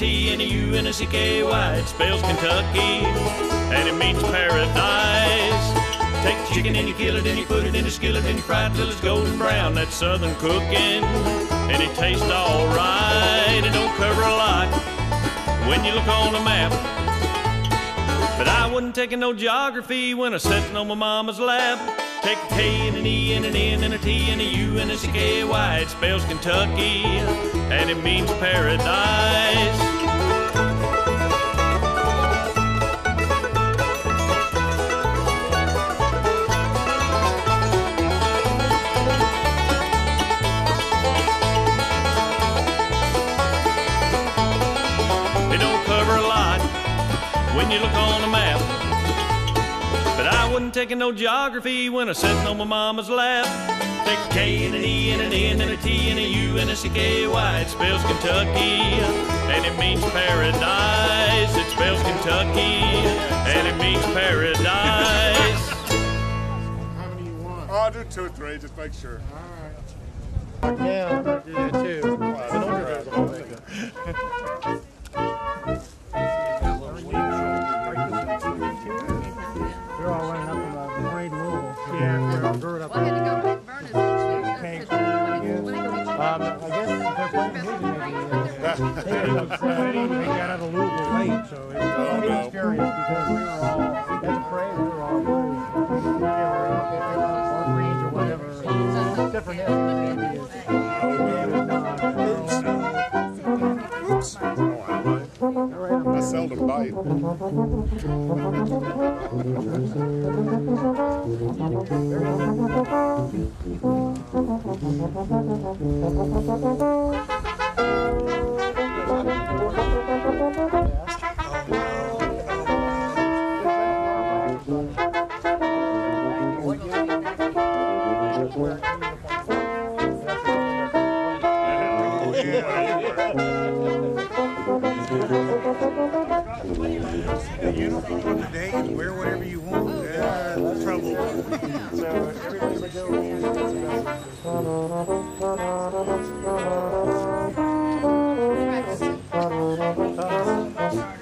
T and a U and a C-K-Y. It spells Kentucky, and it means paradise. Take the chicken and you kill it, and you put it in a skillet, and you fry it till it's golden brown. That's southern cooking, and it tastes all right. It don't cover a lot when you look on a map. But I wasn't taking no geography when I was sitting on my mama's lap. Take a K and an E and an N and a T and a U and a C-K-Y. It spells Kentucky, and it means paradise. You look on the map. But I wasn't taking no geography when I was sitting on my mama's lap. Take a K and an E and an N and a T and a U and a C-K-Y. It spells Kentucky, and it means paradise. It spells Kentucky, and it means paradise. How many you want? Oh, I'll do 2 or 3, just make sure. All right. Yeah, I'll do that too. They're all running up in the parade rule. Yeah, they're up there. I guess they got out of Louisville late, so it was an experience because we were all at the parade. We were all orange or whatever. Different ethnic. I seldom bite.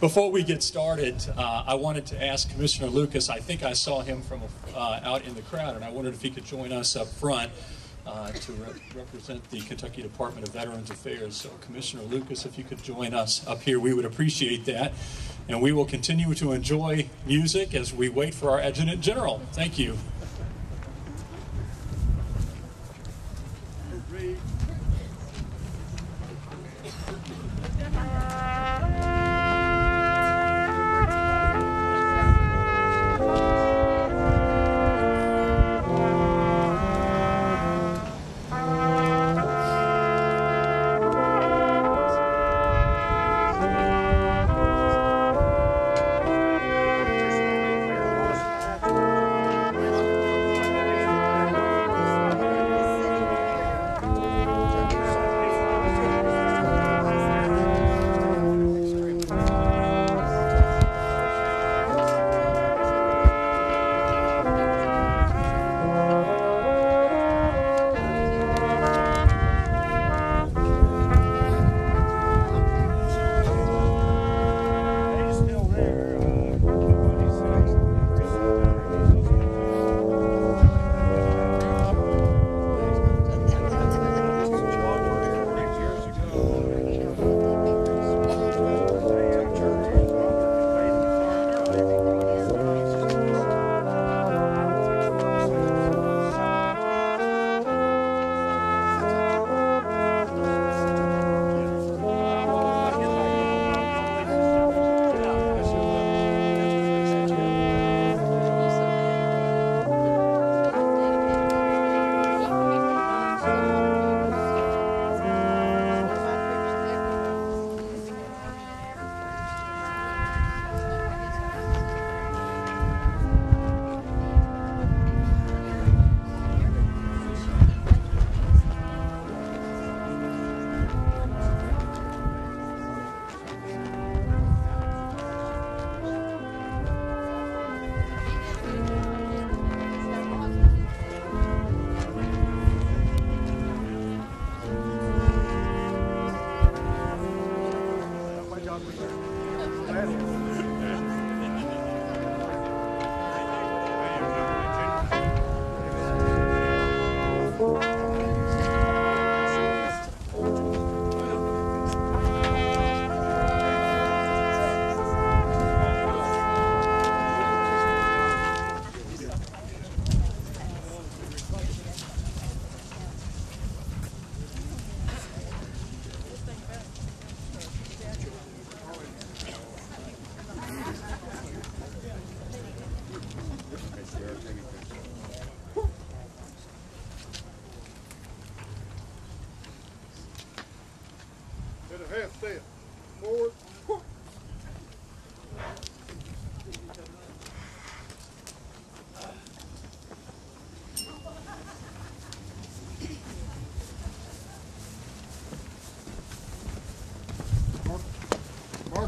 Before we get started, I wanted to ask Commissioner Lucas, I think I saw him from out in the crowd, and I wondered if he could join us up front to represent the Kentucky Department of Veterans Affairs. So Commissioner Lucas, if you could join us up here, we would appreciate that. And we will continue to enjoy music as we wait for our Adjutant General. Thank you.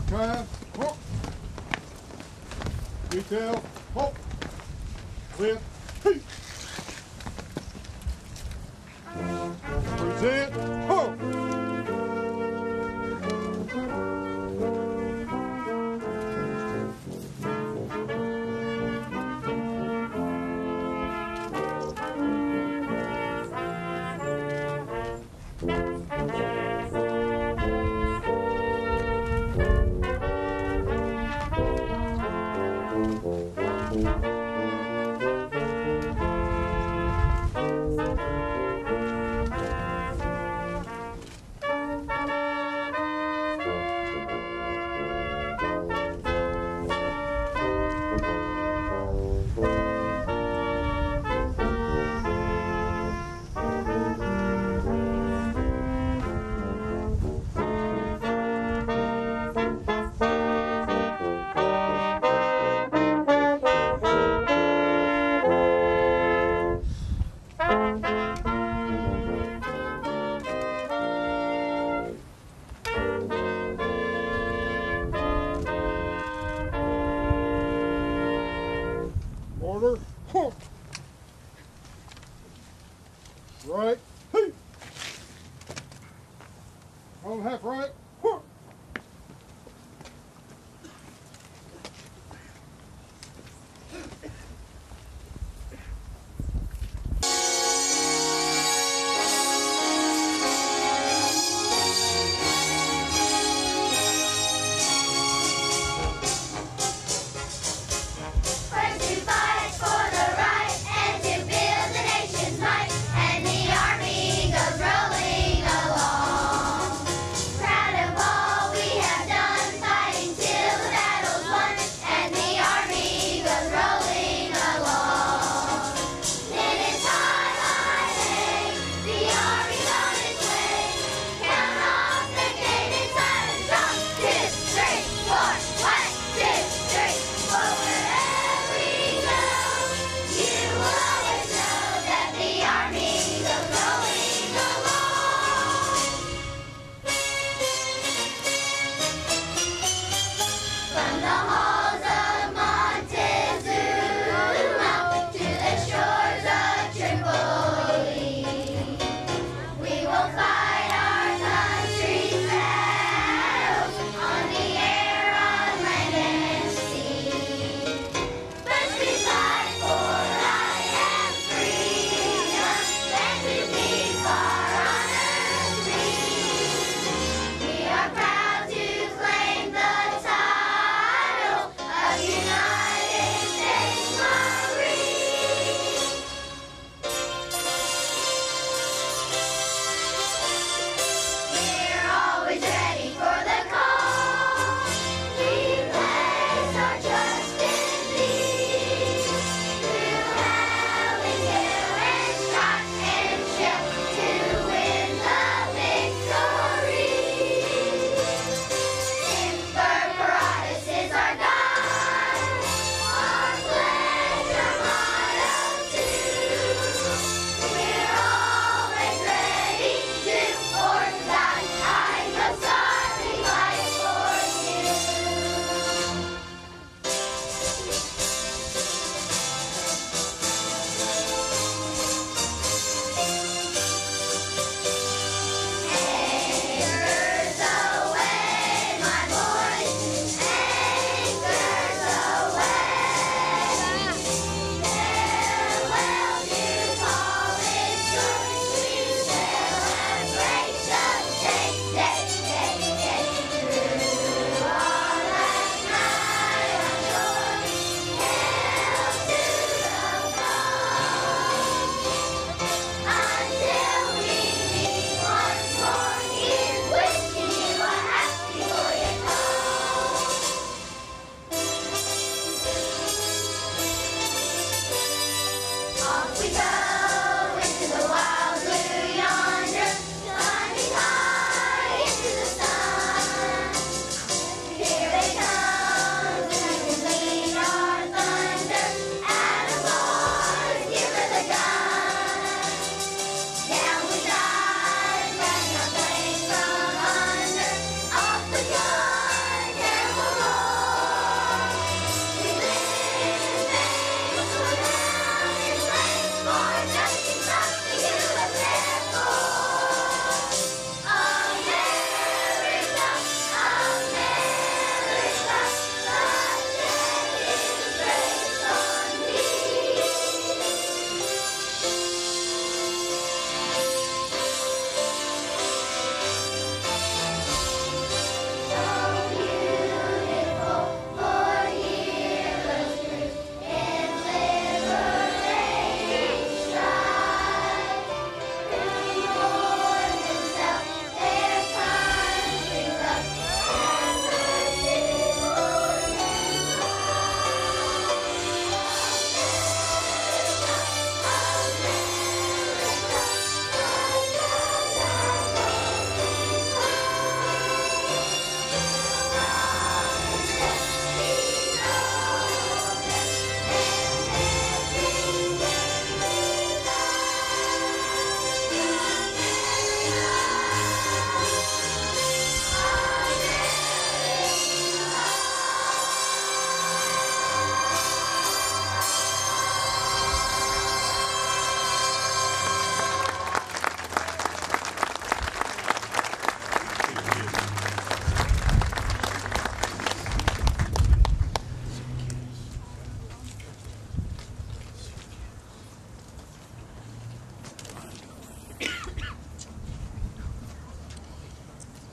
Drive, halt. Retail, halt. Clear, peace. Present, halt.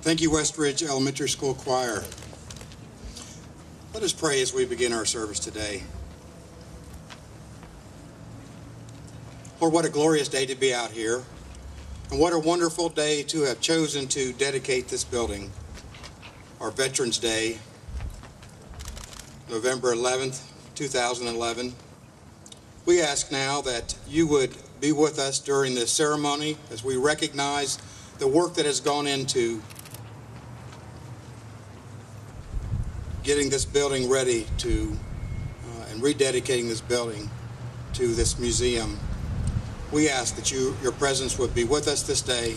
Thank you, Westridge Elementary School Choir. Let us pray as we begin our service today. Lord, what a glorious day to be out here, and what a wonderful day to have chosen to dedicate this building, our Veterans Day, November 11th, 2011. We ask now that you would be with us during this ceremony as we recognize the work that has gone into getting this building ready to, and rededicating this building to this museum. We ask that your presence would be with us this day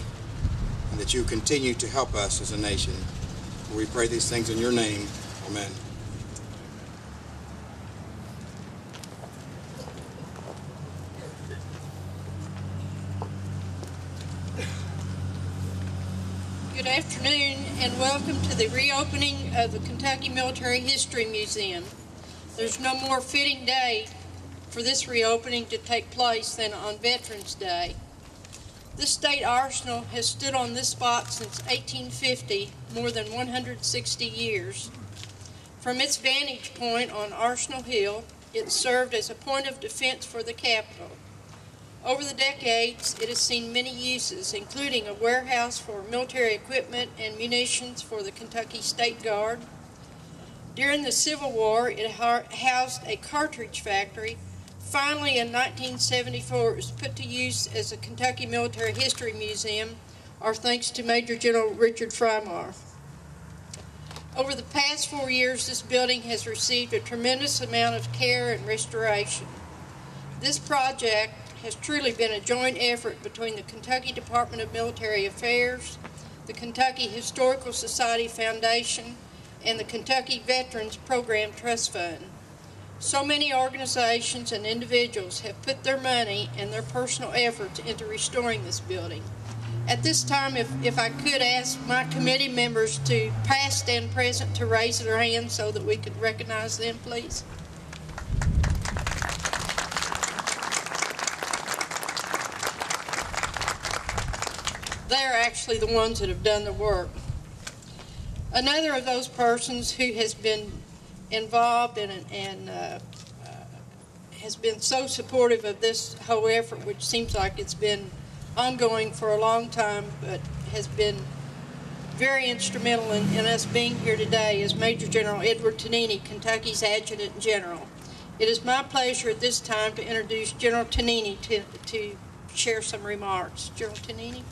and that you continue to help us as a nation. We pray these things in your name. Amen. Good afternoon and welcome to the reopening of the Kentucky Military History Museum. There's no more fitting day for this reopening to take place than on Veterans Day. This state arsenal has stood on this spot since 1850, more than 160 years. From its vantage point on Arsenal Hill, it served as a point of defense for the Capitol. Over the decades, it has seen many uses, including a warehouse for military equipment and munitions for the Kentucky State Guard. During the Civil War, it housed a cartridge factory. Finally, in 1974, it was put to use as a Kentucky Military History Museum, our thanks to Major General Richard Frymire. Over the past 4 years, this building has received a tremendous amount of care and restoration. This project has truly been a joint effort between the Kentucky Department of Military Affairs, the Kentucky Historical Society Foundation, and the Kentucky Veterans Program Trust Fund. So many organizations and individuals have put their money and their personal efforts into restoring this building. At this time, if I could ask my committee members, to past and present, to raise their hands so that we could recognize them, please. They're actually the ones that have done the work. Another of those persons who has been involved has been so supportive of this whole effort, which seems like it's been ongoing for a long time, but has been very instrumental in us being here today, is Major General Edward Tonini, Kentucky's Adjutant General. It is my pleasure at this time to introduce General Tonini to share some remarks. General Tonini.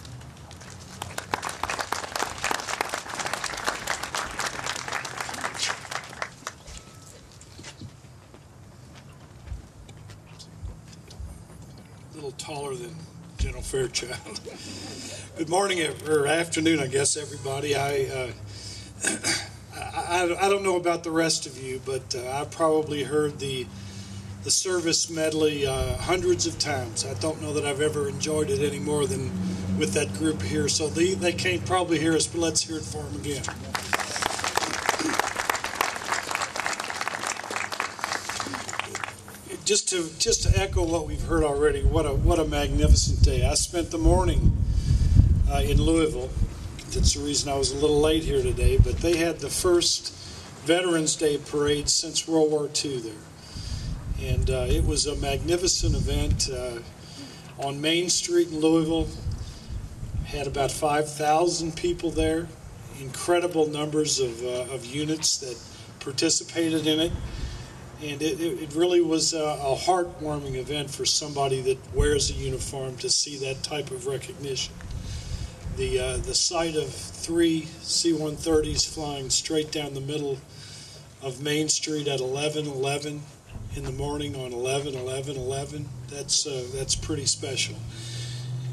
Taller than General Fairchild. Good morning, or afternoon, I guess, everybody. I don't know about the rest of you, but I probably heard the service medley hundreds of times. I don't know that I've ever enjoyed it any more than with that group here. So they can't probably hear us, but let's hear it for them again. Just to echo what we've heard already, what a magnificent day. I spent the morning in Louisville. That's the reason I was a little late here today, but they had the first Veterans Day parade since World War II there. And it was a magnificent event on Main Street in Louisville. Had about 5,000 people there, incredible numbers of units that participated in it. And it really was a heartwarming event for somebody that wears a uniform to see that type of recognition. The sight of three C-130s flying straight down the middle of Main Street at 11:11 in the morning on 11/11/11, that's pretty special.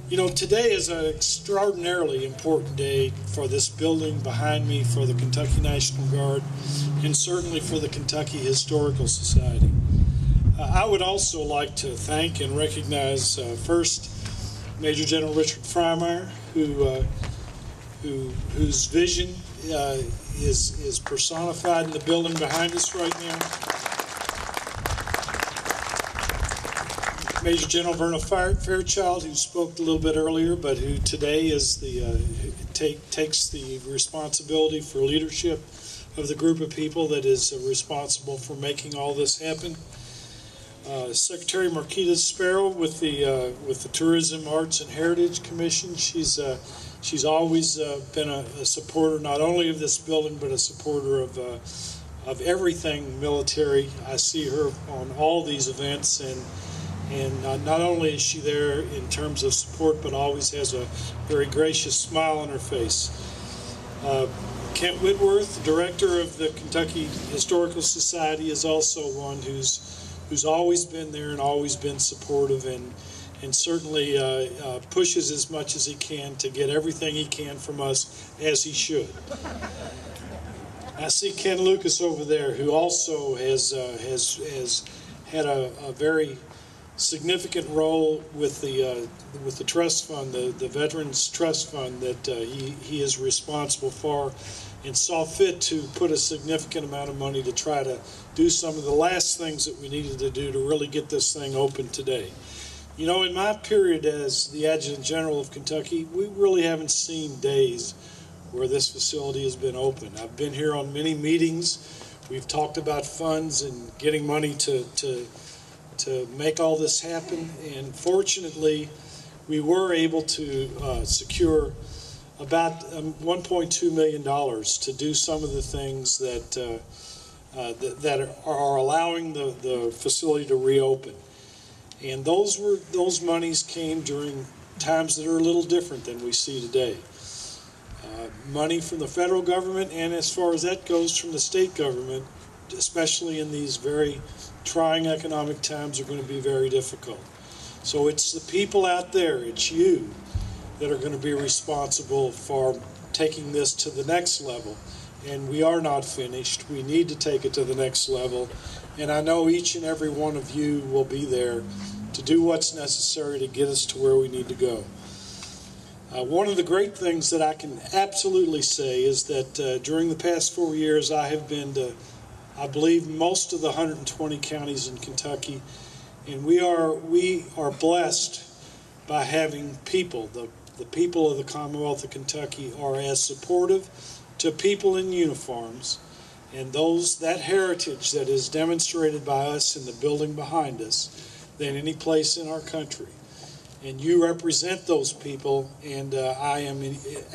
You know, today is an extraordinarily important day for this building behind me, for the Kentucky National Guard, and certainly for the Kentucky Historical Society. I would also like to thank and recognize first Major General Richard Frymire, whose vision is personified in the building behind us right now. Major General Verna Fairchild, who spoke a little bit earlier, but who today is the takes the responsibility for leadership of the group of people that is responsible for making all this happen. Secretary Marquita Sparrow with the Tourism, Arts, and Heritage Commission. She's always been a supporter not only of this building but a supporter of everything military. I see her on all these events, and not only is she there in terms of support, but always has a very gracious smile on her face. Kent Whitworth, director of the Kentucky Historical Society, is also one who's always been there and always been supportive, and certainly pushes as much as he can to get everything he can from us, as he should. I see Ken Lucas over there, who also has had a very significant role with the trust fund, the Veterans Trust Fund that he is responsible for, and saw fit to put a significant amount of money to try to do some of the last things that we needed to do to really get this thing open today. You know, in my period as the Adjutant General of Kentucky, we really haven't seen days where this facility has been open. I've been here on many meetings. We've talked about funds and getting money to make all this happen, and fortunately, we were able to secure about $1.2 million to do some of the things that that are allowing the facility to reopen. And those monies came during times that are a little different than we see today. Money from the federal government, and as far as that goes, from the state government, especially in these very trying economic times, are going to be very difficult. So it's the people out there, it's you, that are going to be responsible for taking this to the next level. And we are not finished. We need to take it to the next level. And I know each and every one of you will be there to do what's necessary to get us to where we need to go. One of the great things that I can absolutely say is that during the past 4 years, I have been to, I believe, most of the 120 counties in Kentucky, and we are blessed by having people. The people of the Commonwealth of Kentucky are as supportive to people in uniforms, and that heritage that is demonstrated by us in the building behind us than any place in our country. And you represent those people, and I am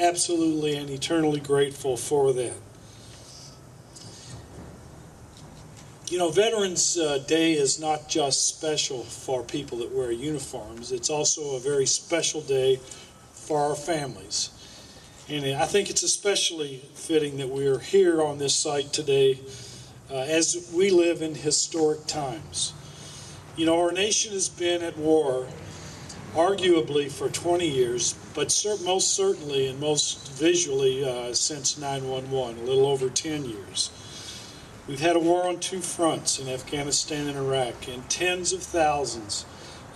absolutely and eternally grateful for that. You know, Veterans Day is not just special for people that wear uniforms. It's also a very special day for our families. And I think it's especially fitting that we are here on this site today as we live in historic times. You know, our nation has been at war arguably for 20 years, but most certainly and most visually since 9/11, a little over 10 years. We've had a war on two fronts in Afghanistan and Iraq, and tens of thousands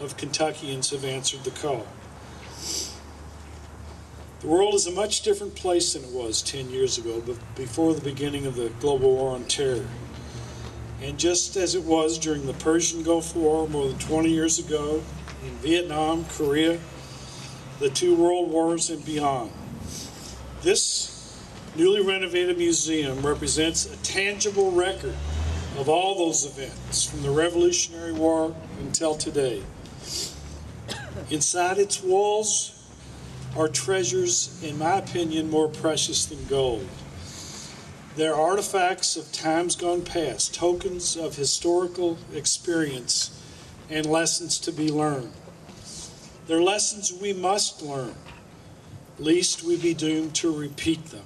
of Kentuckians have answered the call. The world is a much different place than it was 10 years ago, before the beginning of the global war on terror. And just as it was during the Persian Gulf War more than 20 years ago, in Vietnam, Korea, the two world wars and beyond, this newly renovated museum represents a tangible record of all those events from the Revolutionary War until today. Inside its walls are treasures, in my opinion, more precious than gold. They're artifacts of times gone past, tokens of historical experience and lessons to be learned. They're lessons we must learn, lest we be doomed to repeat them.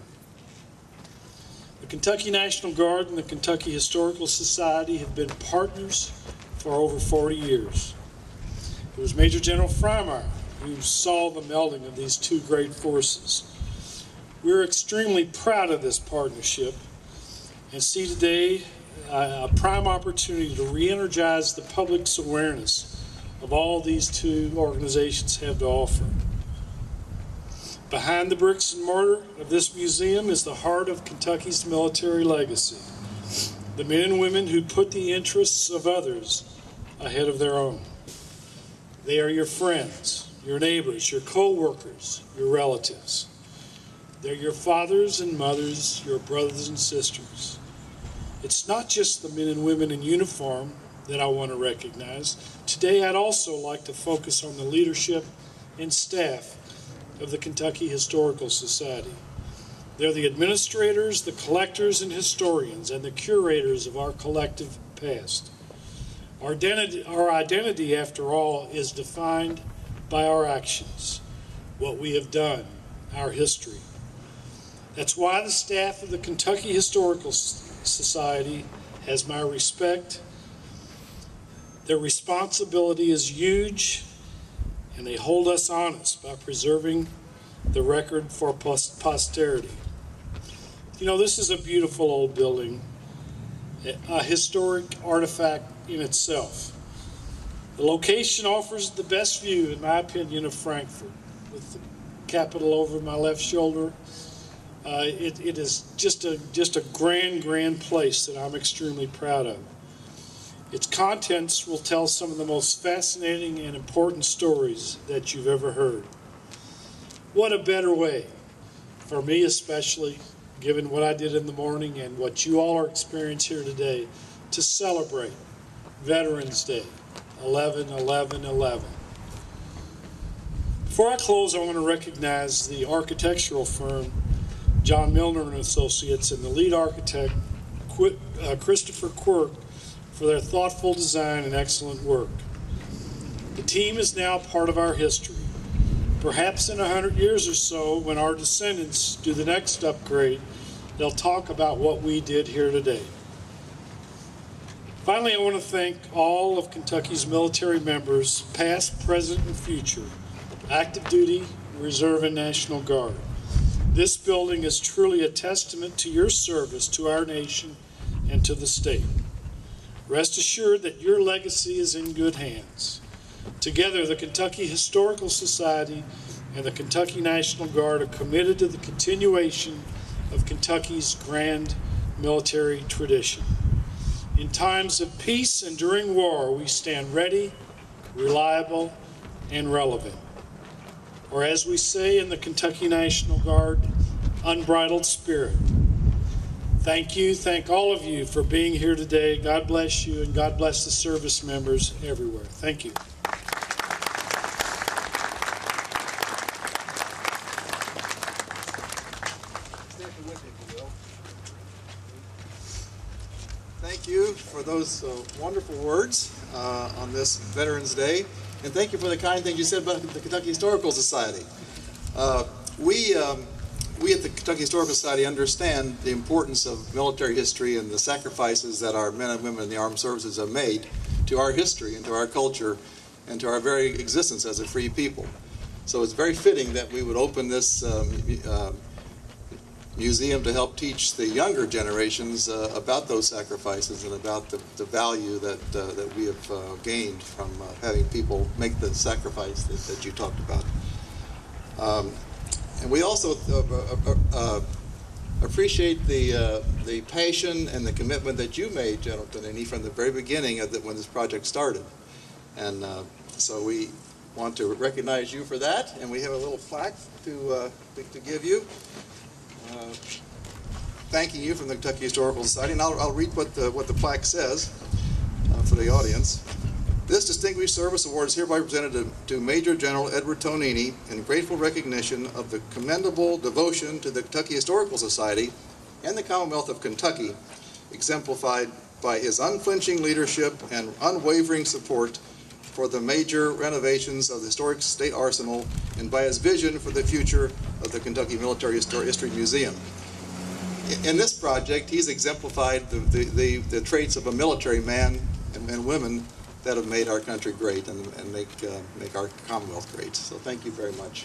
The Kentucky National Guard and the Kentucky Historical Society have been partners for over 40 years. It was Major General Frymire who saw the melding of these two great forces. We're extremely proud of this partnership and see today a prime opportunity to re-energize the public's awareness of all these two organizations have to offer. Behind the bricks and mortar of this museum is the heart of Kentucky's military legacy, the men and women who put the interests of others ahead of their own. They are your friends, your neighbors, your co-workers, your relatives. They're your fathers and mothers, your brothers and sisters. It's not just the men and women in uniform that I want to recognize. Today, I'd also like to focus on the leadership and staff of the Kentucky Historical Society. They're the administrators, the collectors and historians, and the curators of our collective past. Our identity, after all, is defined by our actions, what we have done, our history. That's why the staff of the Kentucky Historical Society has my respect. Their responsibility is huge, and they hold us honest by preserving the record for posterity. You know, this is a beautiful old building, a historic artifact in itself. The location offers the best view, in my opinion, of Frankfort, with the capital over my left shoulder. It is just a grand place that I'm extremely proud of. Its contents will tell some of the most fascinating and important stories that you've ever heard. What a better way, for me especially, given what I did in the morning and what you all are experiencing here today, to celebrate Veterans Day, 11/11/11. Before I close, I want to recognize the architectural firm John Milner & Associates and the lead architect Christopher Quirk for their thoughtful design and excellent work. The team is now part of our history. Perhaps in 100 years or so, when our descendants do the next upgrade, they'll talk about what we did here today. Finally, I want to thank all of Kentucky's military members, past, present, and future, active duty, reserve, and National Guard. This building is truly a testament to your service to our nation and to the state. Rest assured that your legacy is in good hands. Together, the Kentucky Historical Society and the Kentucky National Guard are committed to the continuation of Kentucky's grand military tradition. In times of peace and during war, we stand ready, reliable, and relevant. Or as we say in the Kentucky National Guard, unbridled spirit. Thank you, thank all of you for being here today. God bless you, and God bless the service members everywhere. Thank you. For those wonderful words on this Veterans Day, and thank you for the kind things you said about the Kentucky Historical Society. We at the Kentucky Historical Society understand the importance of military history and the sacrifices that our men and women in the armed services have made to our history and to our culture and to our very existence as a free people. So it's very fitting that we would open this museum to help teach the younger generations about those sacrifices and about the value that that we have gained from having people make the sacrifice that you talked about. And we also appreciate the passion and the commitment that you made, General Tonini, from the very beginning of when this project started. And so we want to recognize you for that, and we have a little plaque to give you. Thanking you from the Kentucky Historical Society, and I'll read what the plaque says for the audience. This distinguished service award is hereby presented to Major General Edward Tonini in grateful recognition of the commendable devotion to the Kentucky Historical Society and the Commonwealth of Kentucky, exemplified by his unflinching leadership and unwavering support for the major renovations of the historic state arsenal and by his vision for the future of the Kentucky Military History Museum. In this project, he's exemplified the traits of a military man and women that have made our country great and make our Commonwealth great. So thank you very much.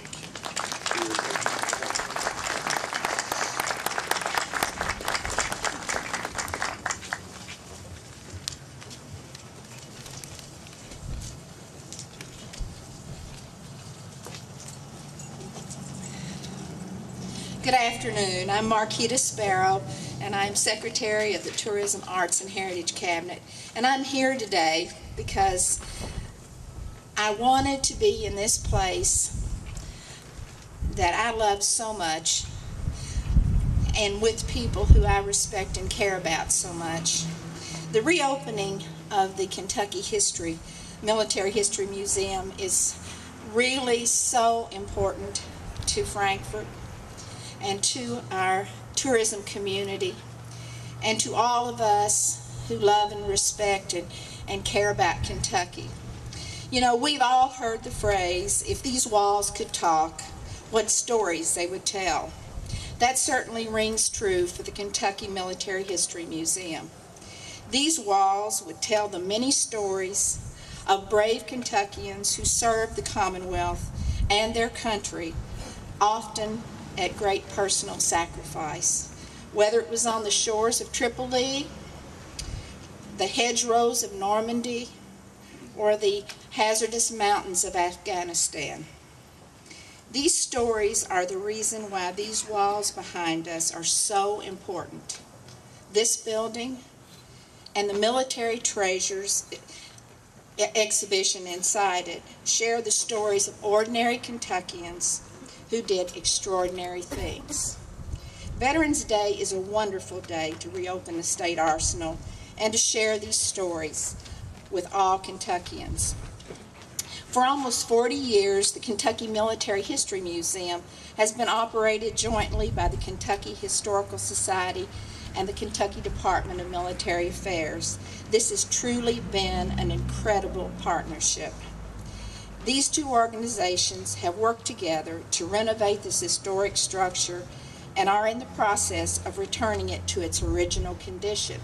Good afternoon. I'm Marquita Sparrow, and I'm Secretary of the Tourism, Arts, and Heritage Cabinet. And I'm here today because I wanted to be in this place that I loved so much and with people who I respect and care about so much. The reopening of the Kentucky Military History Museum is really so important to Frankfort and to our tourism community and to all of us who love and respect and care about Kentucky. You know, we've all heard the phrase, if these walls could talk, what stories they would tell. That certainly rings true for the Kentucky Military History Museum. These walls would tell the many stories of brave Kentuckians who served the Commonwealth and their country, often at great personal sacrifice. Whether it was on the shores of Tripoli, the hedgerows of Normandy, or the hazardous mountains of Afghanistan. These stories are the reason why these walls behind us are so important. This building and the military treasures exhibition inside it share the stories of ordinary Kentuckians who did extraordinary things. Veterans Day is a wonderful day to reopen the state arsenal and to share these stories with all Kentuckians. For almost 40 years, the Kentucky Military History Museum has been operated jointly by the Kentucky Historical Society and the Kentucky Department of Military Affairs. This has truly been an incredible partnership. These two organizations have worked together to renovate this historic structure and are in the process of returning it to its original condition.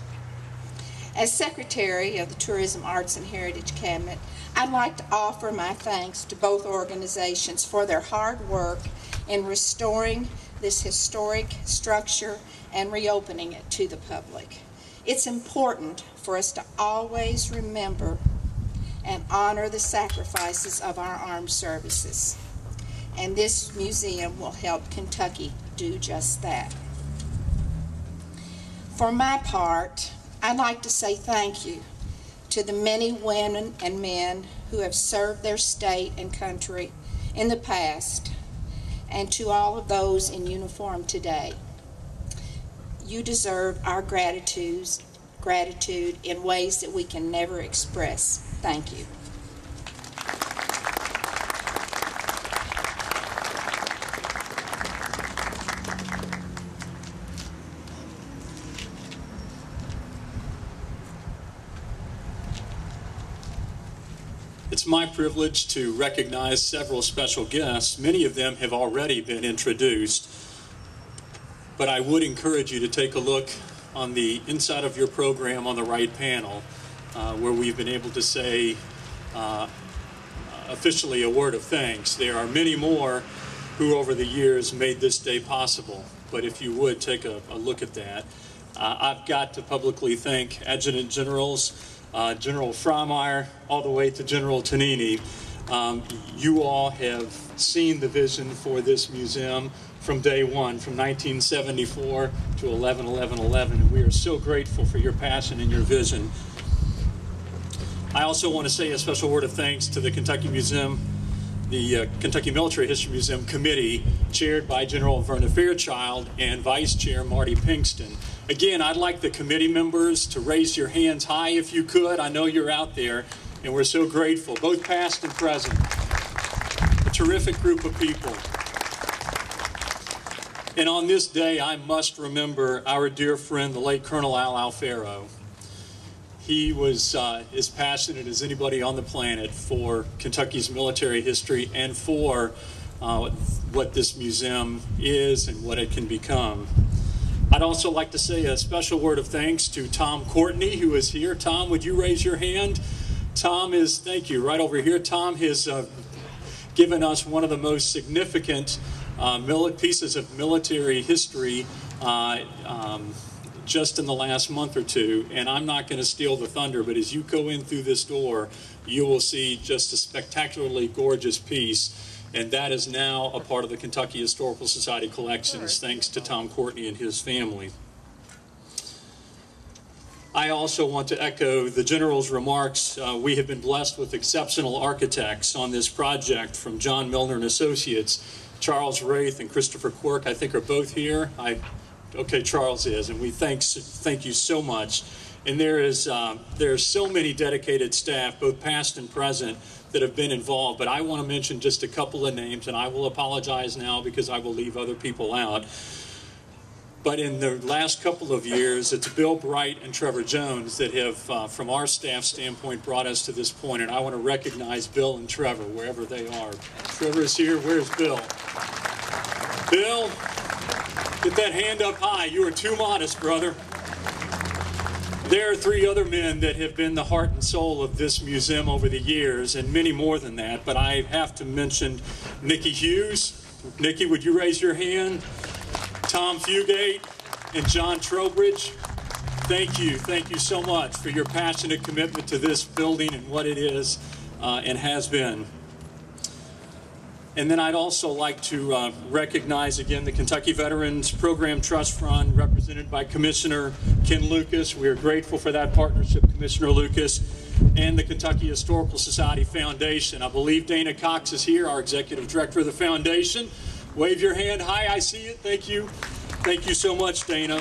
As Secretary of the Tourism, Arts, and Heritage Cabinet, I'd like to offer my thanks to both organizations for their hard work in restoring this historic structure and reopening it to the public. It's important for us to always remember and honor the sacrifices of our armed services, and this museum will help Kentucky do just that. For my part, I'd like to say thank you to the many women and men who have served their state and country in the past, and to all of those in uniform today. You deserve our gratitude in ways that we can never express. Thank you. It's my privilege to recognize several special guests. Many of them have already been introduced, but I would encourage you to take a look on the inside of your program on the right panel, where we've been able to say officially a word of thanks. There are many more who over the years made this day possible, but if you would take a look at that. I've got to publicly thank Adjutant Generals, General Frymire, all the way to General Tonini. You all have seen the vision for this museum from day one, from 1974 to 11-11-11, and we are so grateful for your passion and your vision. I also want to say a special word of thanks to the Kentucky Museum, the Kentucky Military History Museum Committee, chaired by General Verna Fairchild and Vice Chair Marty Pinkston. Again, I'd like the committee members to raise your hands high if you could. I know you're out there, and we're so grateful, both past and present. A terrific group of people. And on this day, I must remember our dear friend, the late Colonel Al Alfaro. He was as passionate as anybody on the planet for Kentucky's military history and for what this museum is and what it can become. I'd also like to say a special word of thanks to Tom Courtney, who is here. Tom, would you raise your hand? Tom is, thank you, right over here. Tom has given us one of the most significant pieces of military history just in the last month or two. And I'm not going to steal the thunder, but as you go in through this door, you will see just a spectacularly gorgeous piece. And that is now a part of the Kentucky Historical Society collections, thanks to Tom Courtney and his family. I also want to echo the General's remarks. We have been blessed with exceptional architects on this project from John Milner and Associates. Charles Wraith and Christopher Quirk, I think, are both here. I Okay, Charles is, and we thank you so much. And there are so many dedicated staff, both past and present, that have been involved, but I want to mention just a couple of names, and I will apologize now because I will leave other people out. But in the last couple of years, it's Bill Bright and Trevor Jones that have, from our staff standpoint, brought us to this point, and I want to recognize Bill and Trevor wherever they are. Trevor is here. Where's Bill? Bill, get that hand up high. You are too modest, brother. There are three other men that have been the heart and soul of this museum over the years, and many more than that, but I have to mention Nikki Hughes. Nikki, would you raise your hand? Tom Fugate and John Trowbridge. Thank you so much for your passionate commitment to this building and what it is and has been. And then I'd also like to recognize again the Kentucky Veterans Program Trust Fund, represented by Commissioner Kent Lucas. We are grateful for that partnership, Commissioner Lucas, and the Kentucky Historical Society Foundation. I believe Dana Cox is here, our Executive Director of the Foundation. Wave your hand. Hi, I see it. Thank you. Thank you so much, Dana.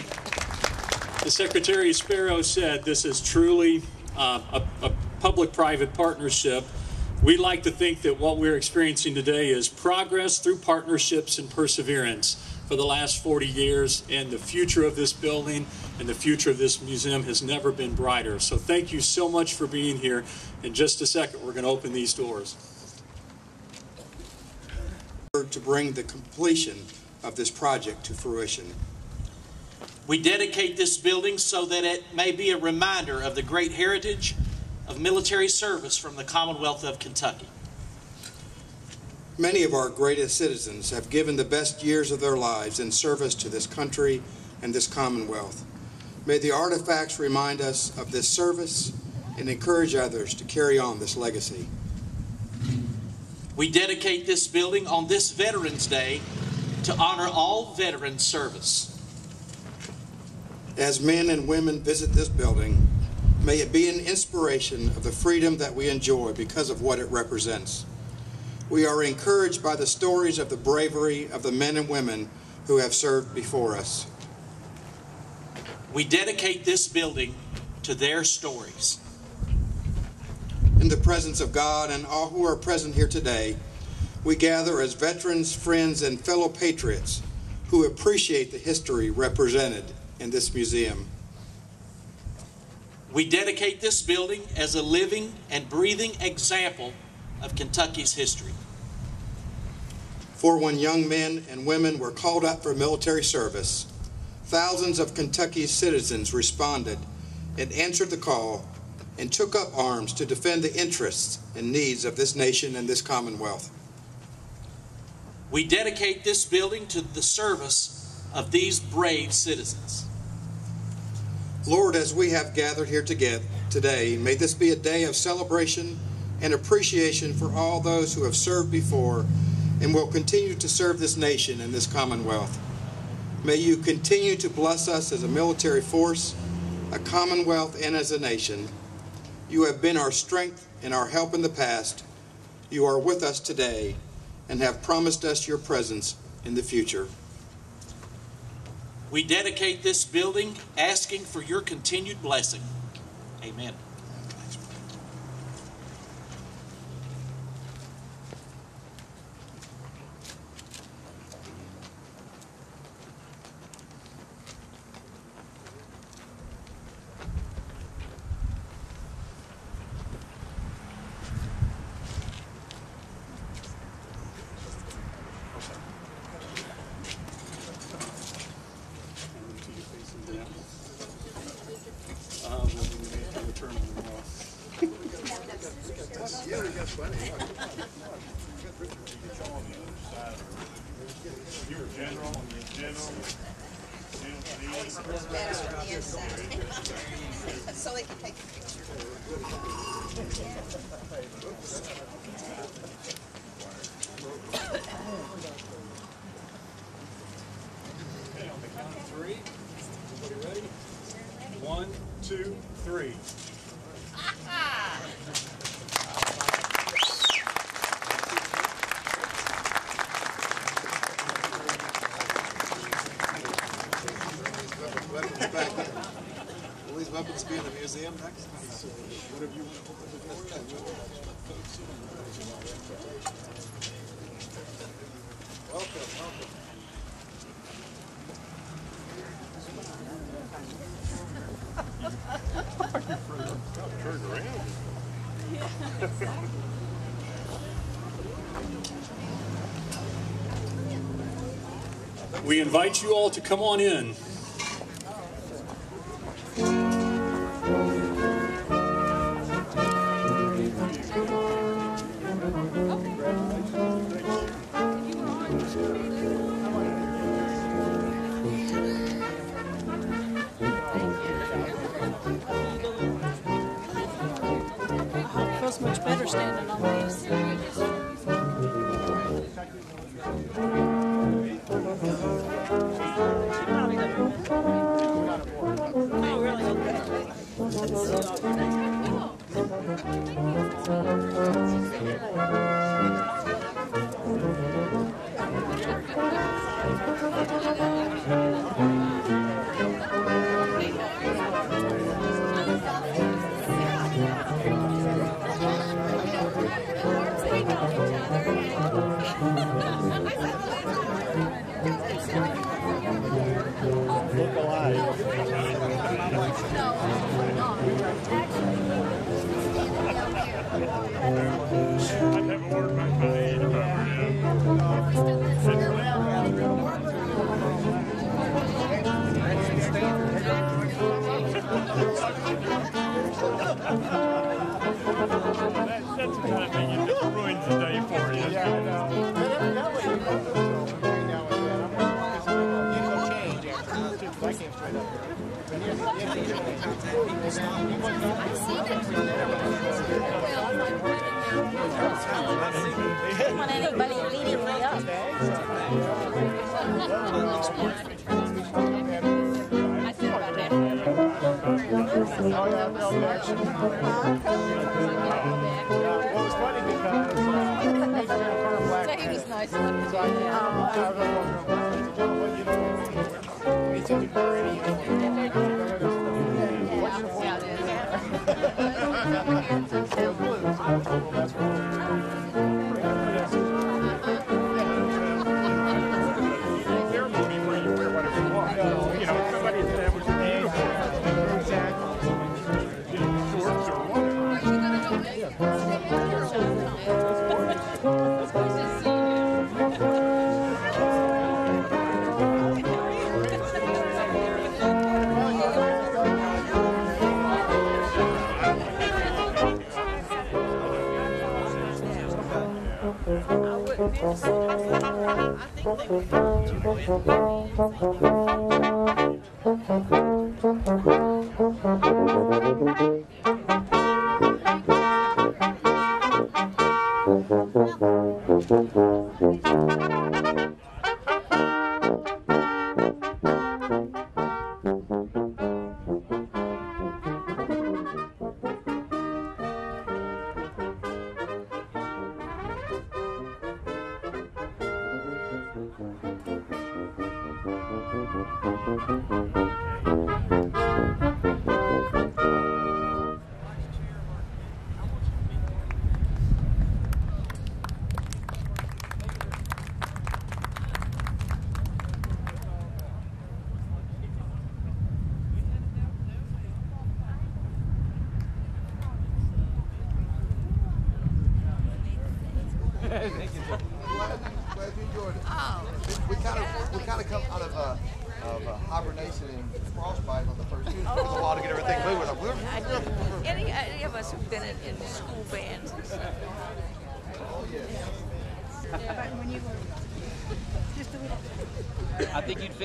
As Secretary Sparrow said, this is truly a public-private partnership. We like to think that what we're experiencing today is progress through partnerships and perseverance for the last 40 years, and the future of this building and the future of this museum has never been brighter. So thank you so much for being here. In just a second, we're going to open these doors. To bring the completion of this project to fruition. We dedicate this building so that it may be a reminder of the great heritage of military service from the Commonwealth of Kentucky. Many of our greatest citizens have given the best years of their lives in service to this country and this Commonwealth. May the artifacts remind us of this service and encourage others to carry on this legacy. We dedicate this building on this Veterans Day to honor all veteran service. As men and women visit this building, may it be an inspiration of the freedom that we enjoy because of what it represents. We are encouraged by the stories of the bravery of the men and women who have served before us. We dedicate this building to their stories. In the presence of God and all who are present here today, we gather as veterans, friends, and fellow patriots who appreciate the history represented in this museum. We dedicate this building as a living and breathing example of Kentucky's history. For when young men and women were called up for military service, thousands of Kentucky's citizens responded and answered the call and took up arms to defend the interests and needs of this nation and this Commonwealth. We dedicate this building to the service of these brave citizens. Lord, as we have gathered here today, may this be a day of celebration and appreciation for all those who have served before and will continue to serve this nation and this Commonwealth. May you continue to bless us as a military force, a Commonwealth, and as a nation. You have been our strength and our help in the past. You are with us today and have promised us your presence in the future. We dedicate this building asking for your continued blessing. Amen. back in. Will these weapons be in the museum next time? So, whatever you want to open the door, I will. Welcome, welcome. Turn around. Yeah, exactly. We invite you all to come on in. Much better standing on these. Oh, really?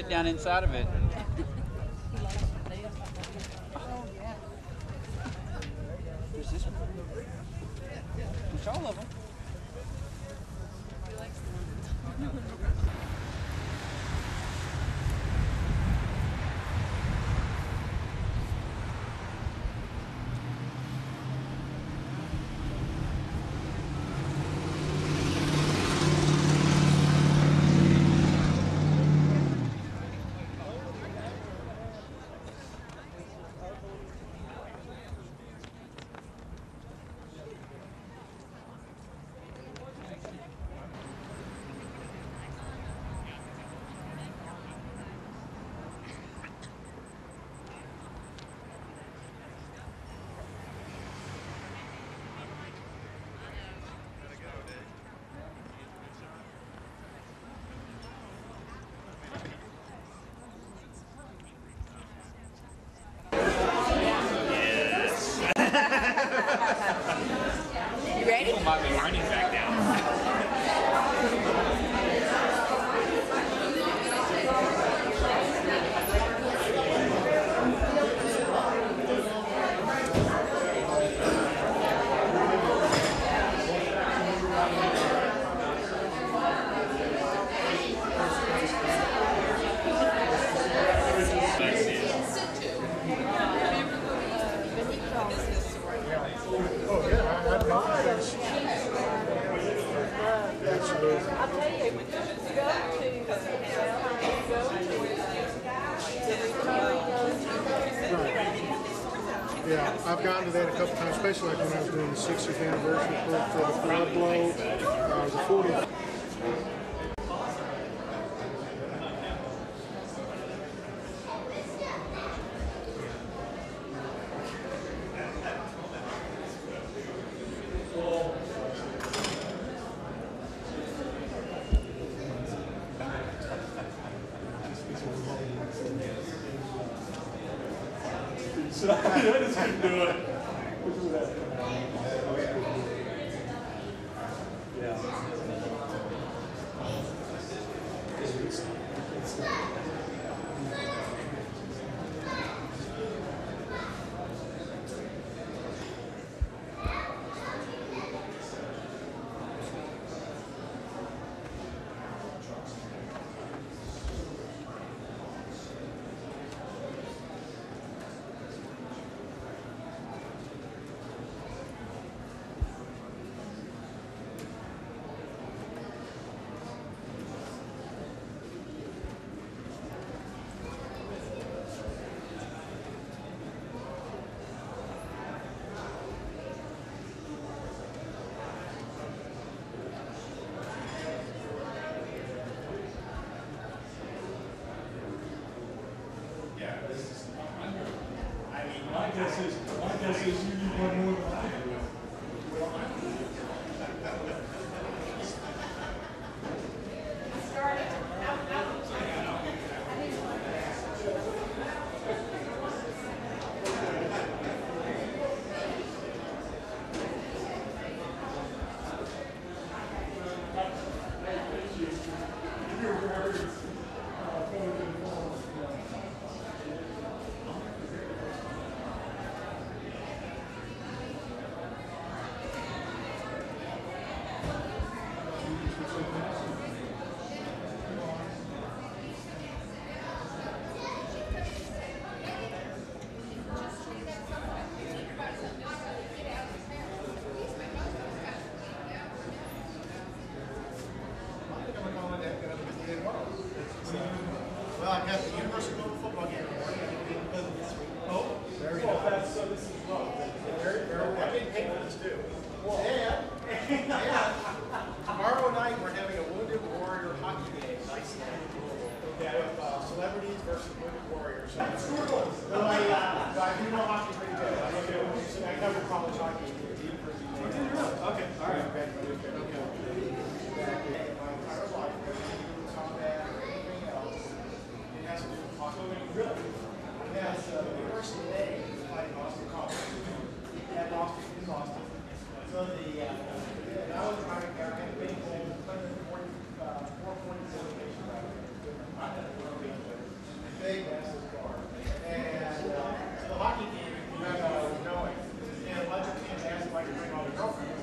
Down inside of it. There's this one. There's all of them. You ready? People might be running back I've gotten to that a couple times, especially like when I was doing the 60th anniversary for the Proud Blow, the 40th. My guess is you need one more than I do. And the hockey game, you know, and Ledger came and asked if I could bring all the girlfriends.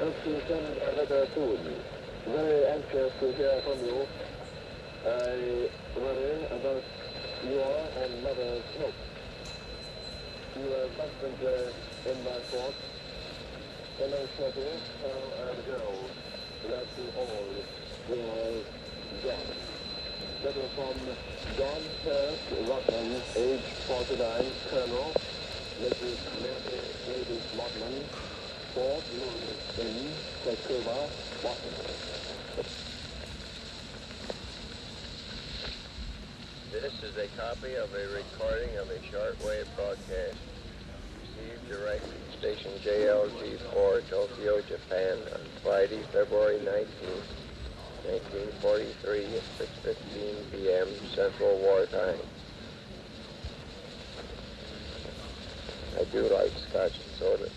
Wilson and Letter Courtney. Very anxious to hear from you. I worry about your and Mother Smoke. You are constantly in my thoughts. And I'm happy how I go. That's all your John. Letter from John Kirk, Rodman, age 49, Colonel, Mrs. Mary Davis Rodman, Fort Lewis in Tacoma, Washington. This is a copy of a recording of a shortwave broadcast received directly from station JLG4, Tokyo, Japan, on Friday, February 19th, 1943 at 6:15 p.m. Central War Time. I do like scotch and soda.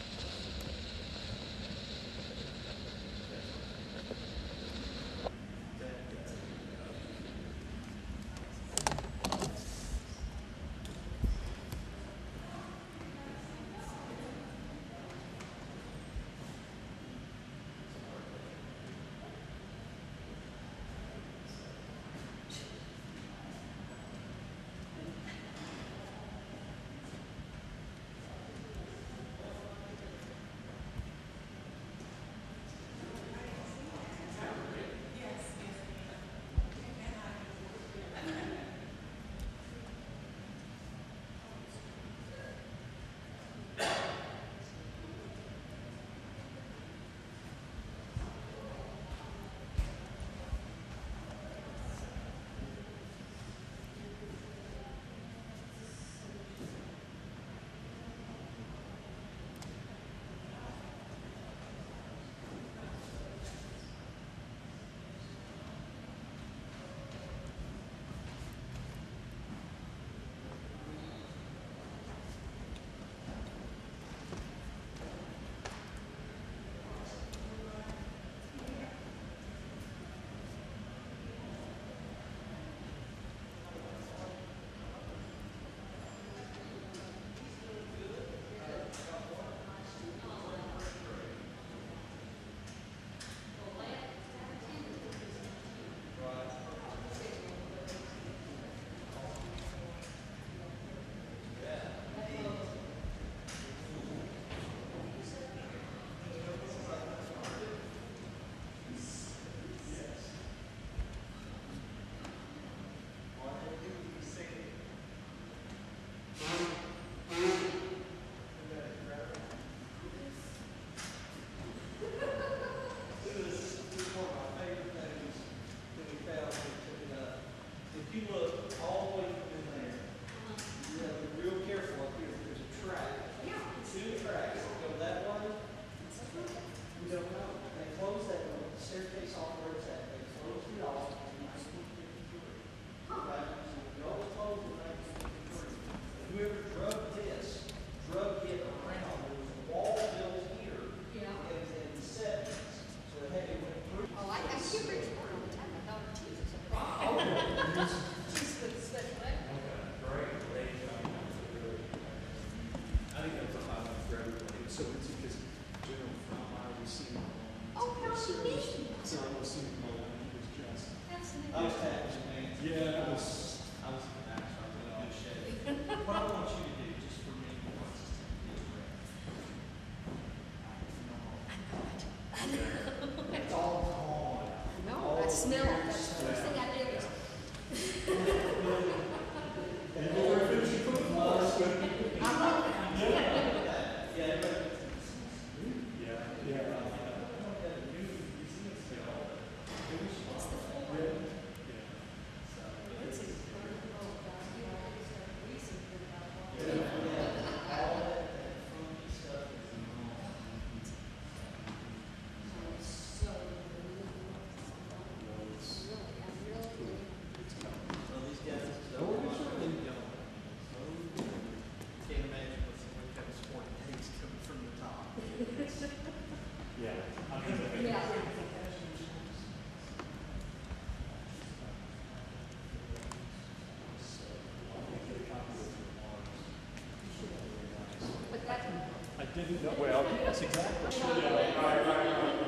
Well, that's exactly.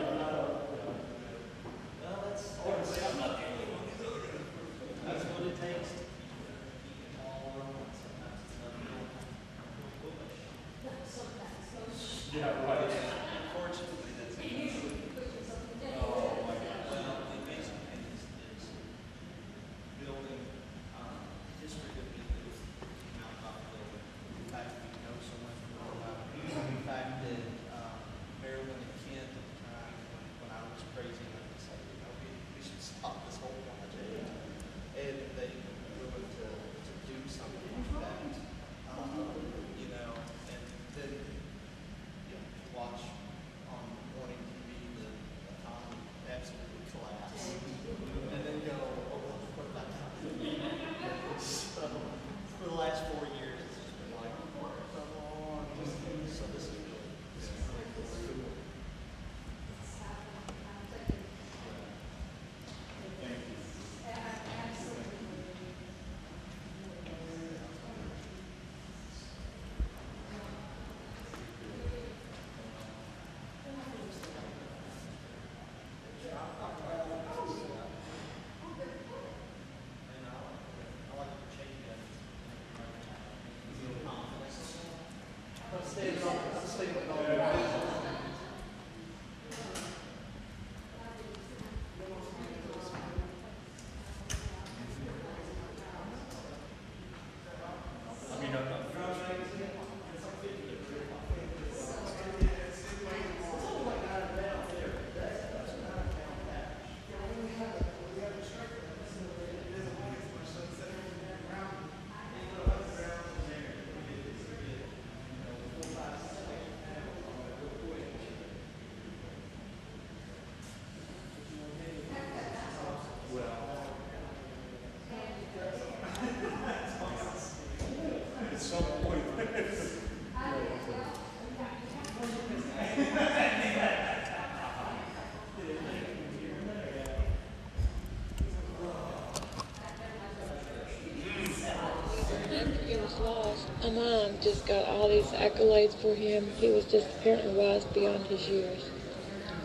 just got all these accolades for him. He was just apparently wise beyond his years.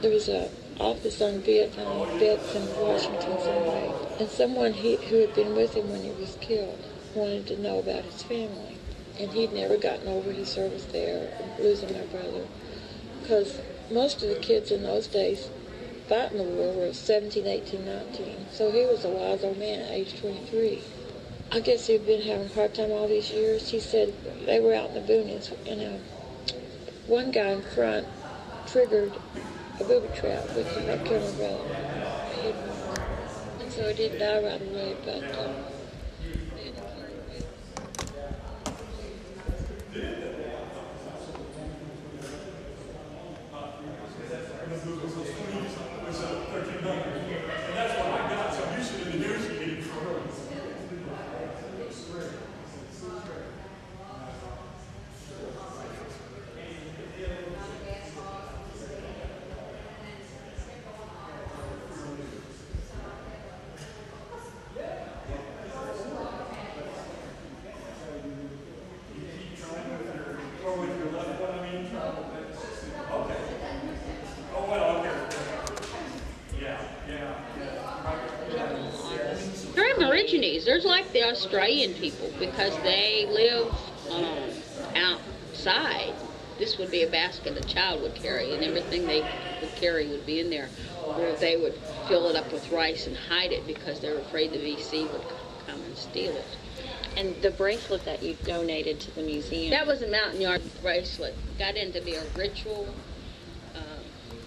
There was an office on Vietnam vets in Washington someday, and someone who had been with him when he was killed wanted to know about his family. And he'd never gotten over his service there, losing my brother, because most of the kids in those days fighting the war were 17, 18, 19. So he was a wise old man at age 23. I guess he'd been having a hard time all these years. He said they were out in the boonies, and one guy in front triggered a booby trap, which he had killed my brother. And so he didn't die right away, but there's like the Australian people, because they live outside. This would be a basket a child would carry, and everything they would carry would be in there. Or they would fill it up with rice and hide it because they were afraid the VC would come and steal it. And the bracelet that you donated to the museum? That was a Mountain Yard bracelet. It got in to be a ritual.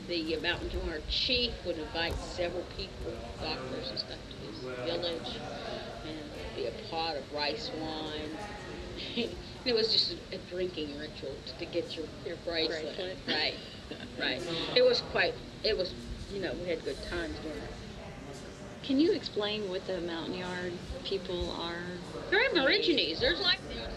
The Mountain Yard chief would invite several people, doctors and stuff, to his village. A pot of rice wine. It was just a drinking ritual to get your bracelet. Right, right. It was, you know, we had good times doing it. Can you explain what the Mountain Yard people are? They're Aborigines. There's like this.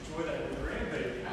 Enjoy that grandbaby.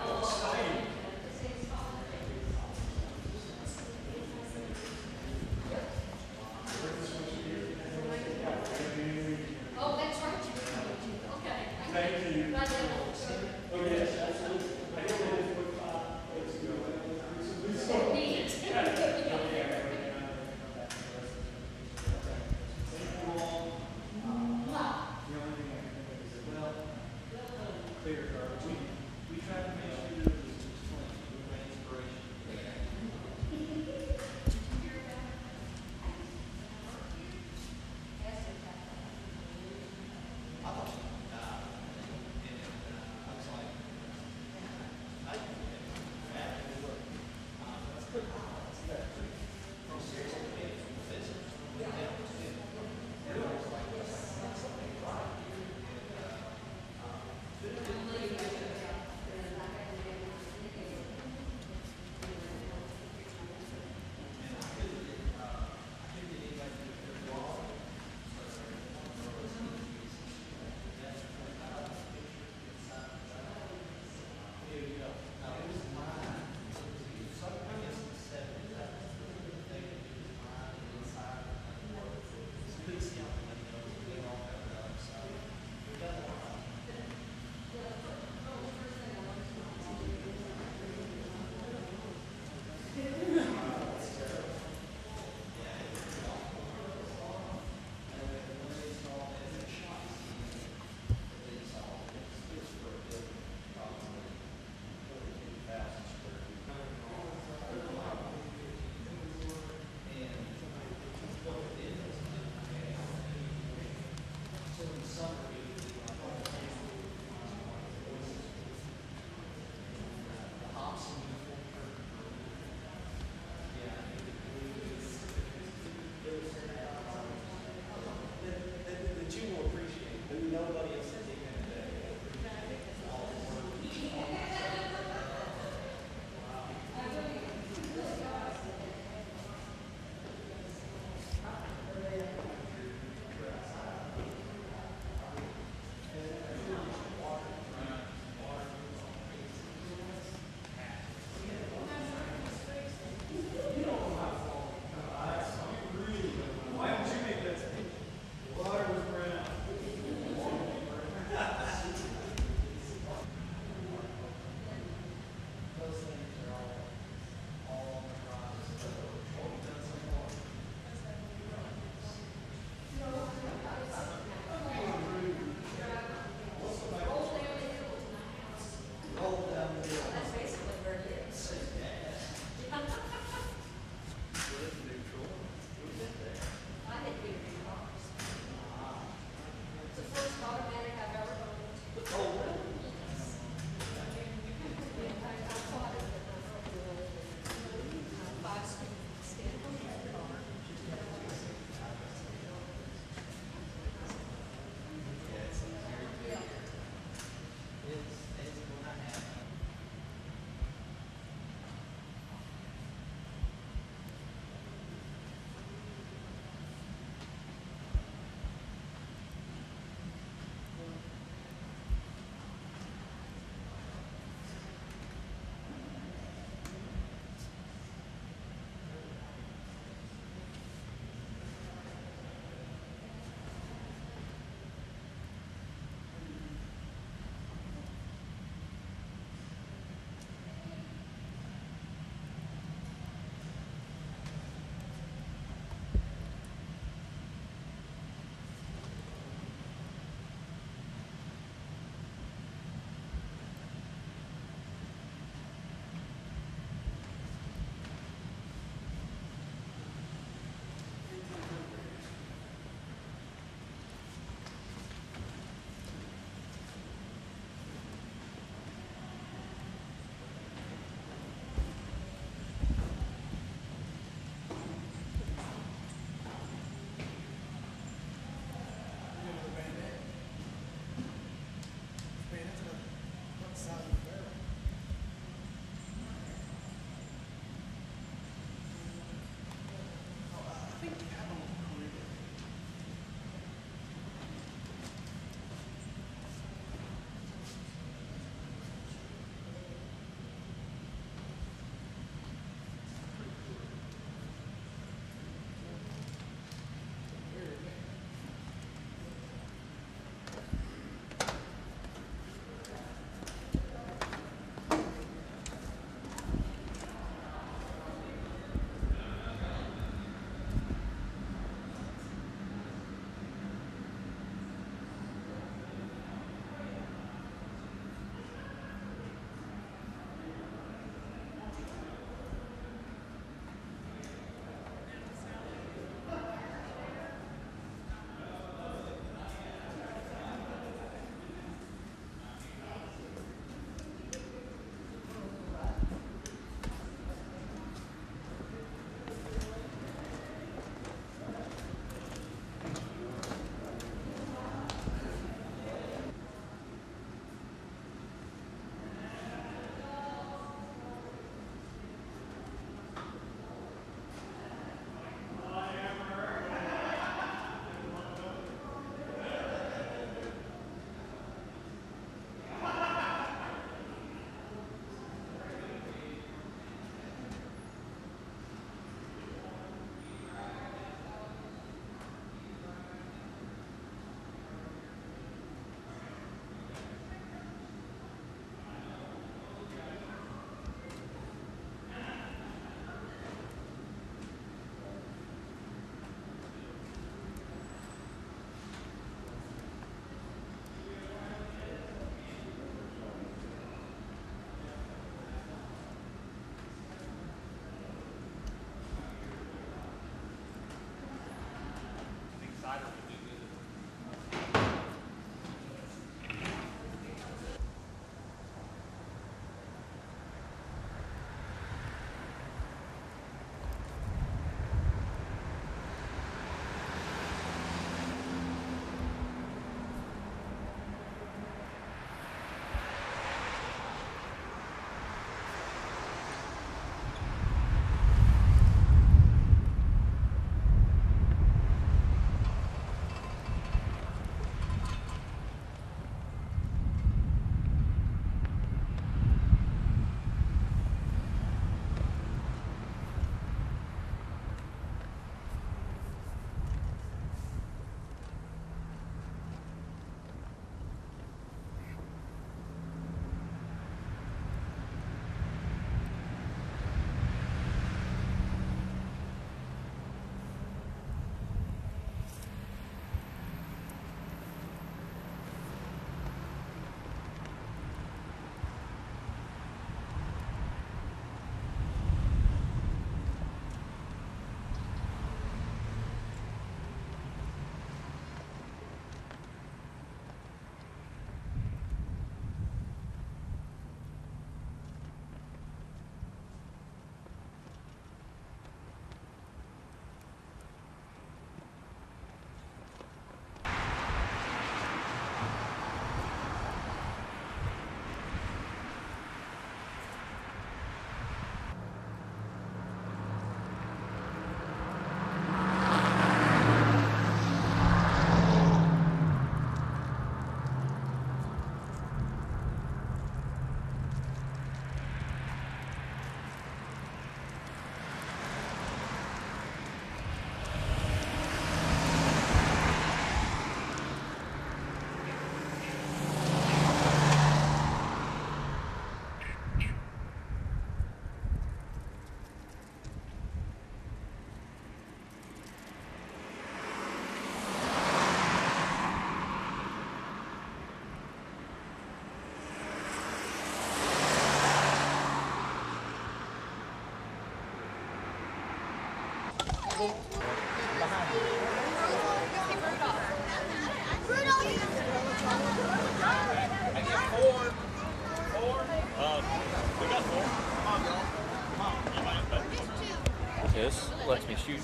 This lets me shoot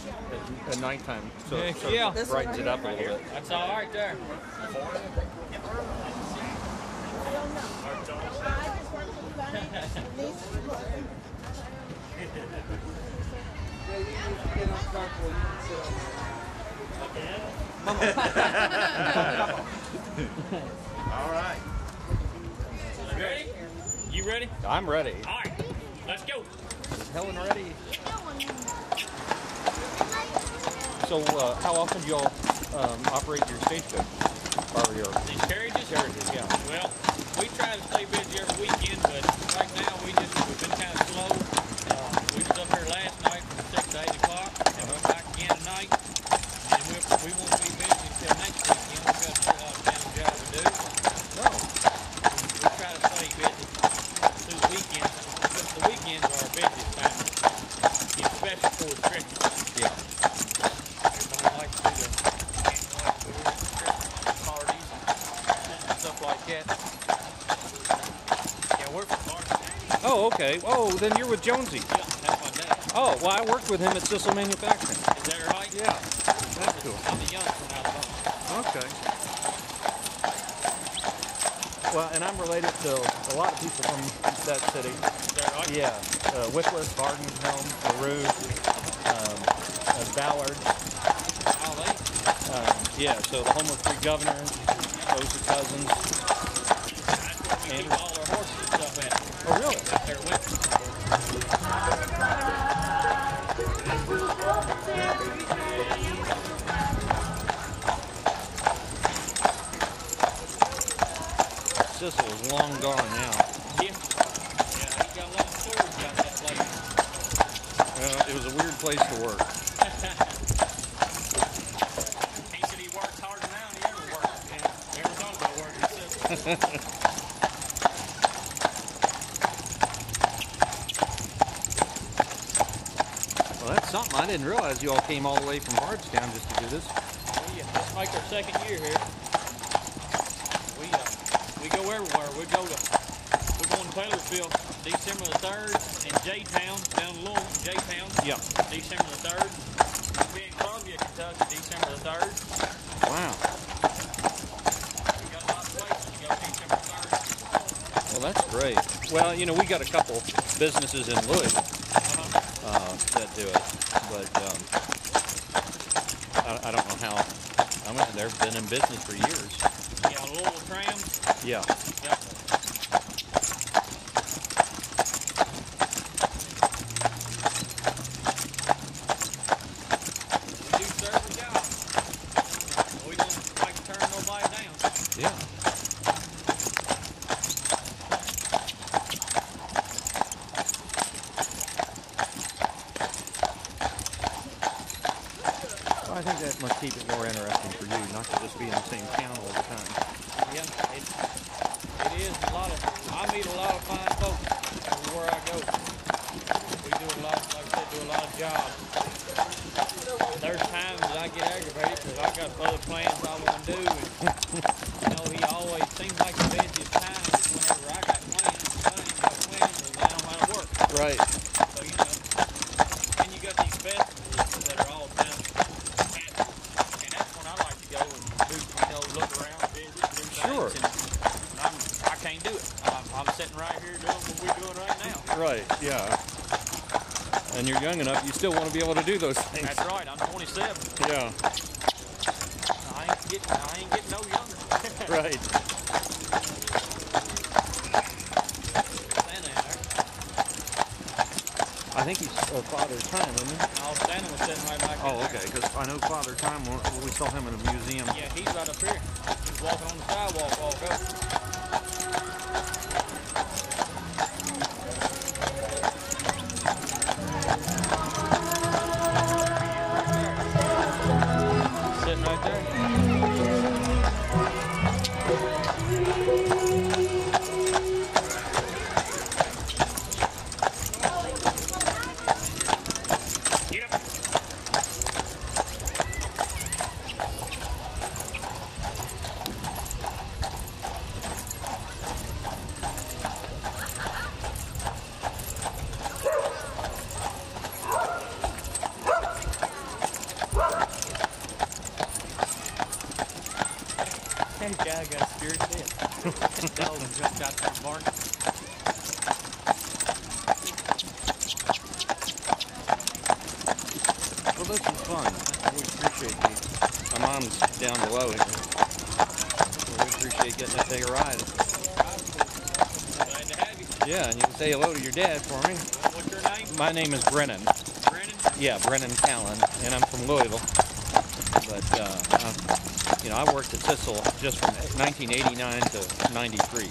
at nighttime, so it sort of brightens it up a little bit. That's all right there. All right. You ready? You ready? I'm ready. All right. Let's go. Is Helen ready? So, how often do y'all operate your stagecoach? Or your these carriages? Carriages, yeah. Well, we try to stay busy every weekend, but right now we've been kind of slow. We was up here last night from 6 to 8 o'clock, and we're back again tonight. And we won't be busy until next weekend. We've got a lot of town job to do. No. We try to stay busy through the weekends, because the weekends are our busiest time, especially for the Christmas. Yeah. Oh, okay. Oh, then you're with Jonesy. Yeah, that's my dad. Oh, well, I worked with him at Sissel Manufacturing. Is that right? Yeah. That's cool. I'm the youngest one out of them. Okay. Well, and I'm related to a lot of people from that city. Is that right? Yeah. Whitworth, Barden, Helm, LaRue, Ballard. Yeah, so the Homewood Creek governor, those are cousins. That's what we keep all our horses and stuff at. Oh, really? Up there with them. Sissel is long gone now. Yeah. Yeah, he got a lot of stories about that place. Well, it was a weird place to work. He said he worked harder now than he ever worked. And never thought about working at Sissel. Something I didn't realize you all came all the way from Bardstown just to do this. Oh, yeah. This is like our second year here. We go everywhere. We're going to Taylorsville December the 3rd and J-Town down in Louisville, J-Town. Yeah. December the 3rd. We're in Columbia, Kentucky, December the 3rd. Wow. We got a lot of places to go December the 3rd. Well, that's great. Well, you know, we got a couple businesses in Louisville that do it. But I don't know how much they've been in business for years. Yeah, a little tram. Yeah. Yep. We do serve the job. We don't like to turn nobody down. I think that must keep it more interesting for you, not to just be in the same town all the time. Yeah, it is a lot of, I meet a lot of fine folks everywhere I go. We do a lot, like I said, do a lot of jobs. There's times that I get aggravated because I got other plans I want to do, and you know, he always seems like the busiest time whenever I got plans, and I don't want to work. Right. So, you know, and you got these festivals that are all down. Sure. I can't do it. I'm sitting right here doing what we're doing right now. Right, yeah. And you're young enough, you still want to be able to do those things. That's right, I'm 27. Yeah. I ain't getting no younger. Right. I think he's Father Time, isn't he? No, Santa was sitting right back there. Oh, okay, because I know Father Time, we saw him in a museum. Yeah, he's right up here. He's walking on the sidewalk all over. Right there. Sitting right there. Hey, guy got scared to death. Jumped out that barn. Well, this was fun. We appreciate you. My mom's down below here. So we appreciate getting to take a ride. Glad to have you. Yeah, and you can say hello to your dad for me. What's your name? My name is Brennan. Brennan? Yeah, Brennan Callan, and I'm from Louisville. But, you know, I worked at Sissel just from 1989 to 93.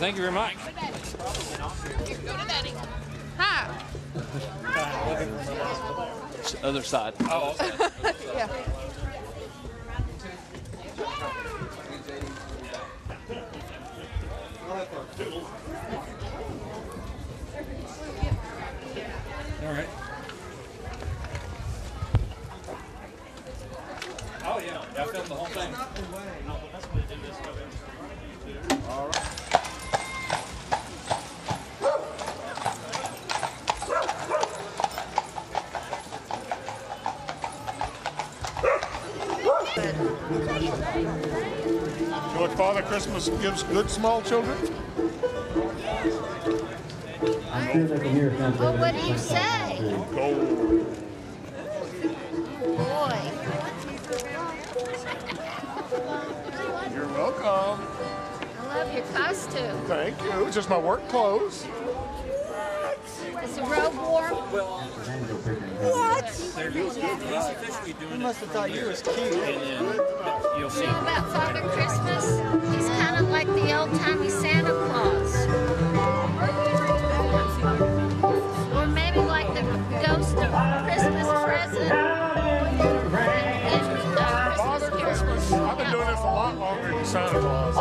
Thank you very much. Hi. It's the other side. Oh, okay. Yeah. All right. Oh, yeah. I filmed the whole thing. All right. Father Christmas gives good small children. I'm sure they can hear it now. Well, what do you say? Boy. You're welcome. I love your costume. Thank you. It's just my work clothes. What? Is the robe warm? What? He must have thought you was cute. You'll see. You know about Father Christmas? He's kind of like the old-timey Santa Claus. Or maybe like the ghost of Christmas present. Father Christmas. I've been doing this a lot longer than Santa Claus.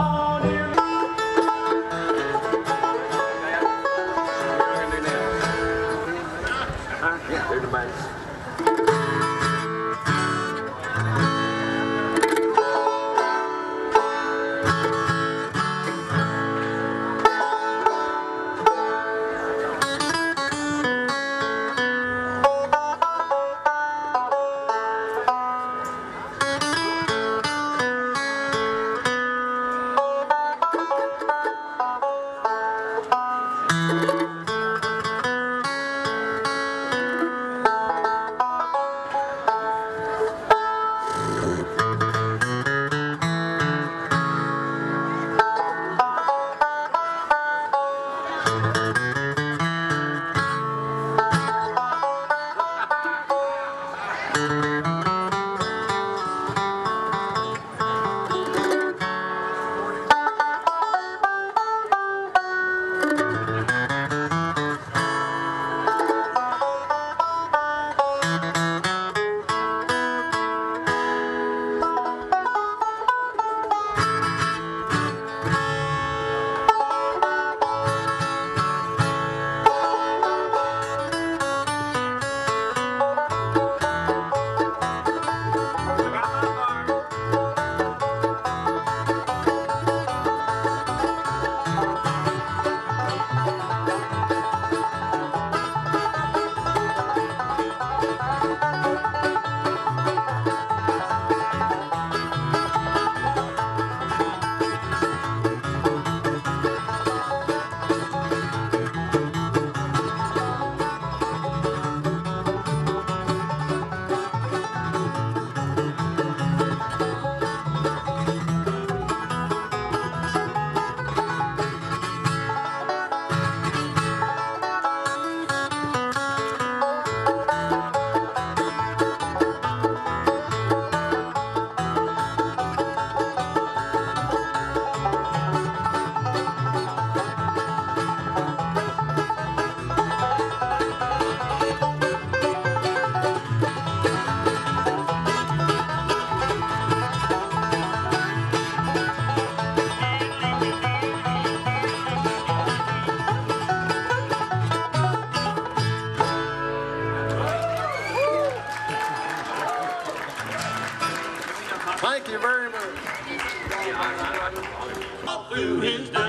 through his days.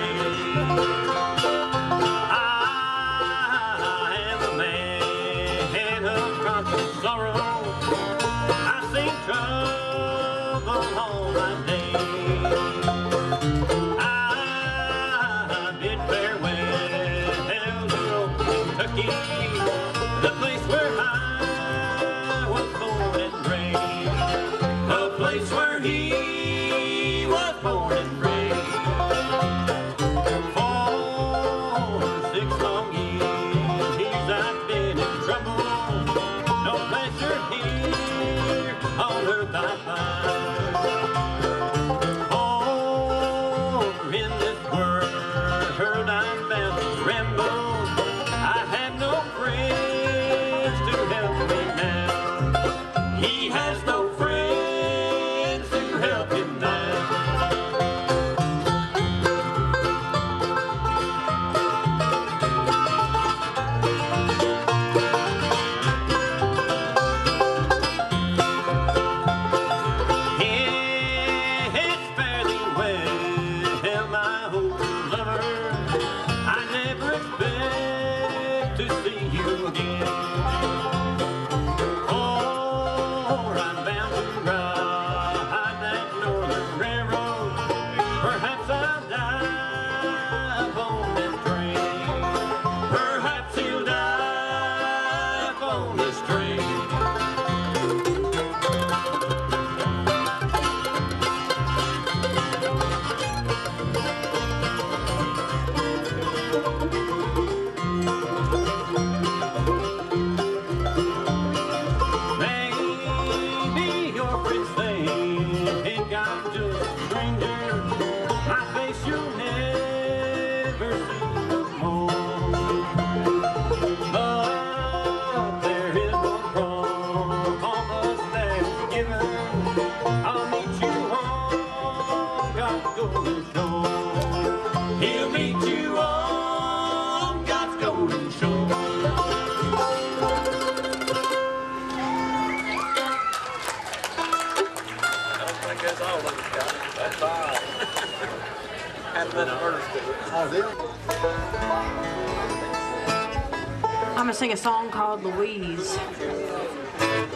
I'm going to sing a song called Louise.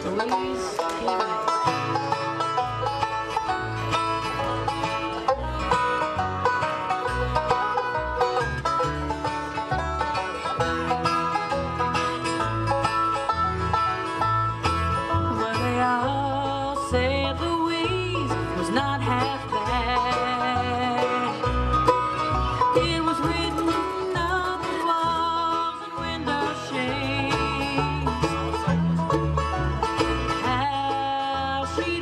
Louise T.A. She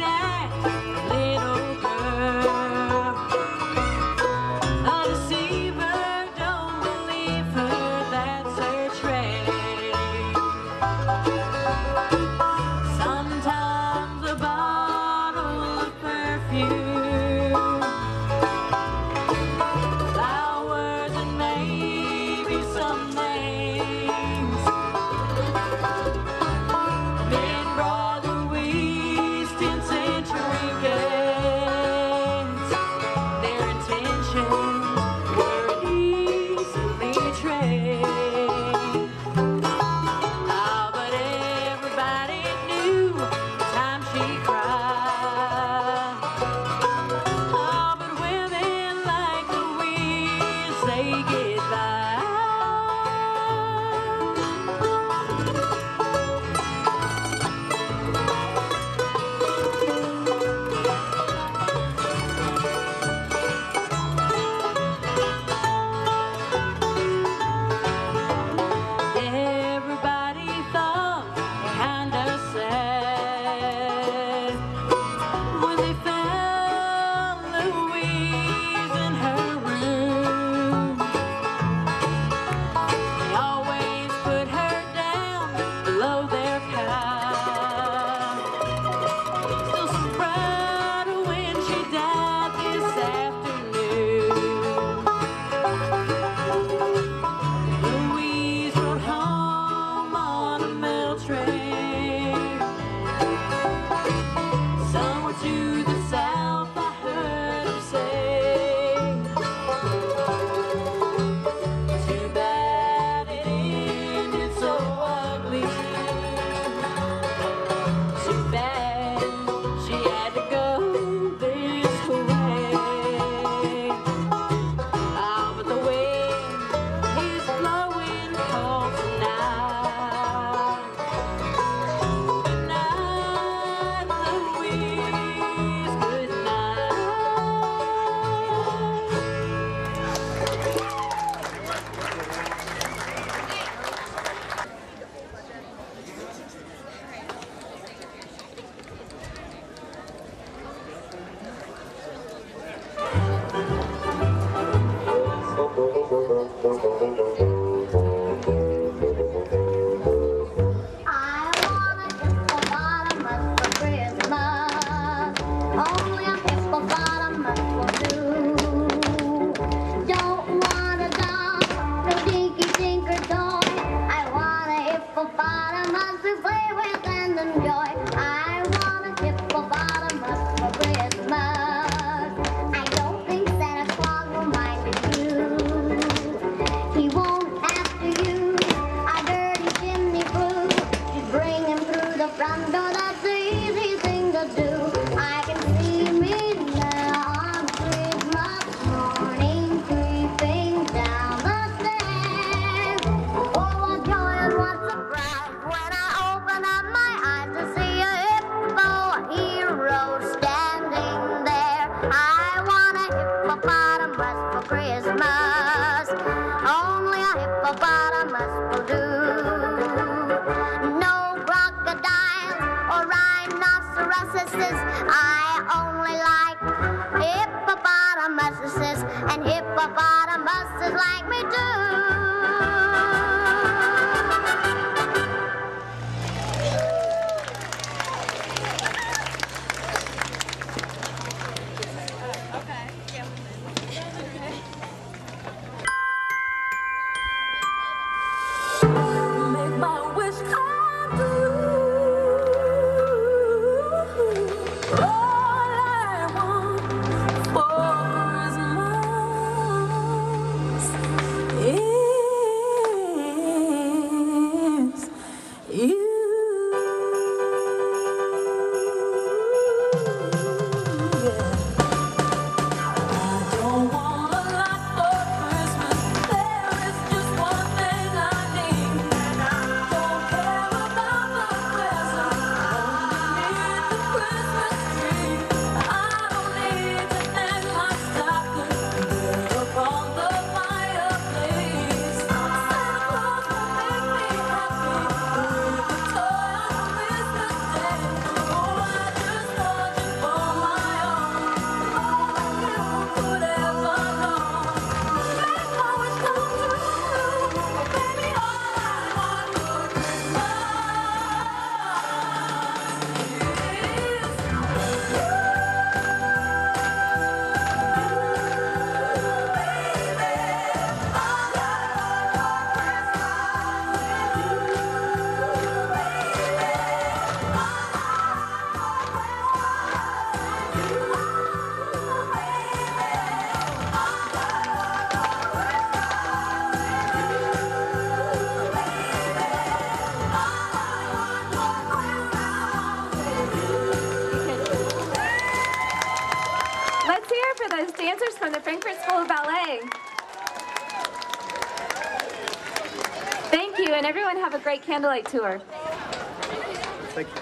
Great candlelight tour. Thank you.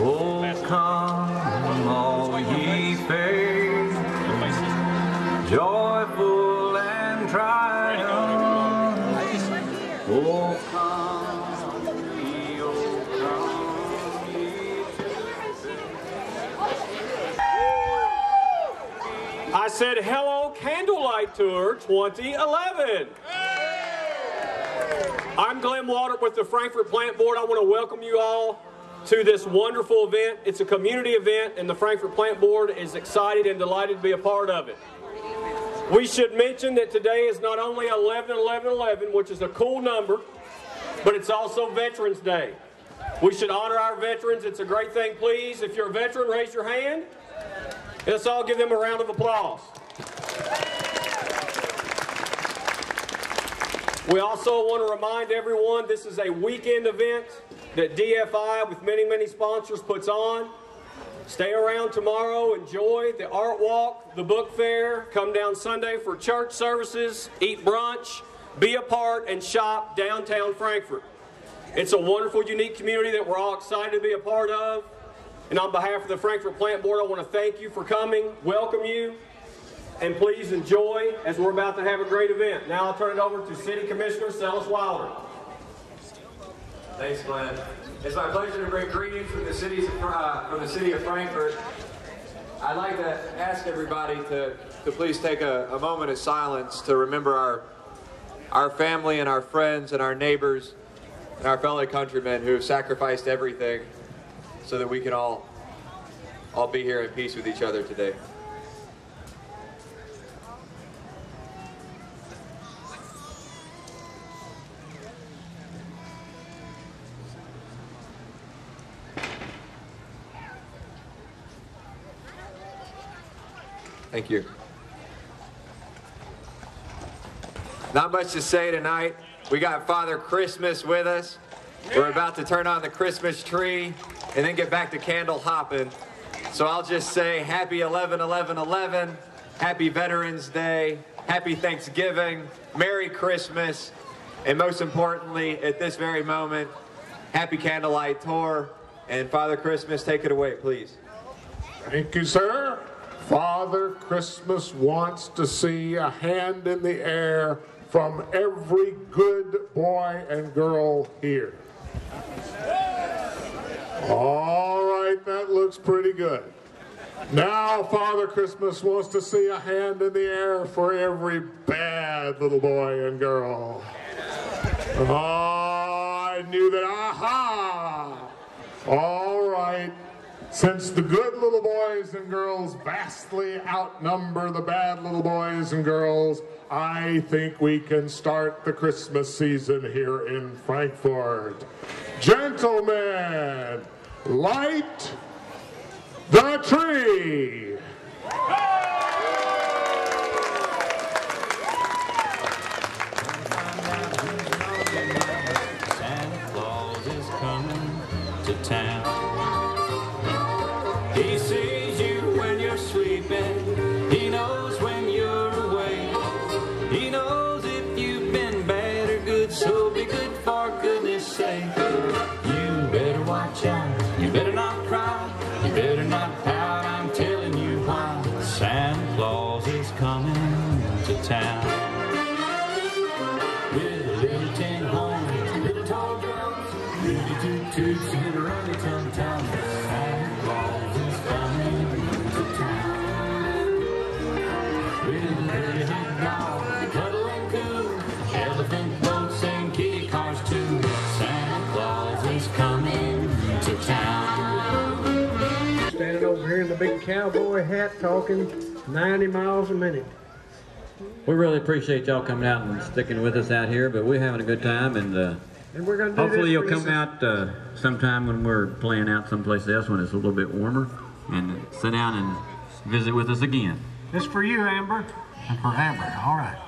Oh, come, all ye faithful, joyful and triumphant. Oh, come, ye, oh, come. I said, hello, candlelight tour 2011. I'm Glenn Walter with the Frankfort Plant Board. I want to welcome you all to this wonderful event. It's a community event, and the Frankfort Plant Board is excited and delighted to be a part of it. We should mention that today is not only 11-11-11, which is a cool number, but it's also Veterans Day. We should honor our veterans. It's a great thing. Please, if you're a veteran, raise your hand. Let's all give them a round of applause. We also want to remind everyone this is a weekend event that DFI with many sponsors puts on. Stay around tomorrow, enjoy the art walk, the book fair, come down Sunday for church services, eat brunch, be a part and shop downtown Frankfort. It's a wonderful, unique community that we're all excited to be a part of. And on behalf of the Frankfort Plant Board, I want to thank you for coming, welcome you. And please enjoy as we're about to have a great event. Now I'll turn it over to City Commissioner Celis Wilder. Thanks, Glenn. It's my pleasure to bring greetings from the city of Frankfort. I'd like to ask everybody to please take a moment of silence to remember our family and our friends and our neighbors and our fellow countrymen who have sacrificed everything so that we can all be here in peace with each other today. Thank you. Not much to say tonight. We got Father Christmas with us. We're about to turn on the Christmas tree and then get back to candle hopping. So I'll just say happy 11-11-11, happy Veterans Day, happy Thanksgiving, Merry Christmas, and most importantly, at this very moment, happy Candlelight Tour. And Father Christmas, take it away, please. Thank you, sir. Father Christmas wants to see a hand in the air from every good boy and girl here. All right, that looks pretty good. Now Father Christmas wants to see a hand in the air for every bad little boy and girl. Oh, I knew that. Aha! All right. Since the good little boys and girls vastly outnumber the bad little boys and girls, I think we can start the Christmas season here in Frankfort. Gentlemen, light the tree! Santa Claus is coming to town. He sees you when you're sleeping. He knows when you're awake. He knows if you've been bad or good, so be good for goodness sake. You better watch out. You better not cry. You better not pout. I'm telling you why. Santa Claus is coming to town. With a little tin horn, little tall drums, little toot-toots, and a runny tum-tum. Standing over here in the big cowboy hat talking 90 miles a minute. We really appreciate y'all coming out and sticking with us out here, but we're having a good time, and we're gonna do hopefully you'll come out sometime when we're playing out someplace else when it's a little bit warmer and sit down and visit with us again. This for you, Amber. And for Amber, all right.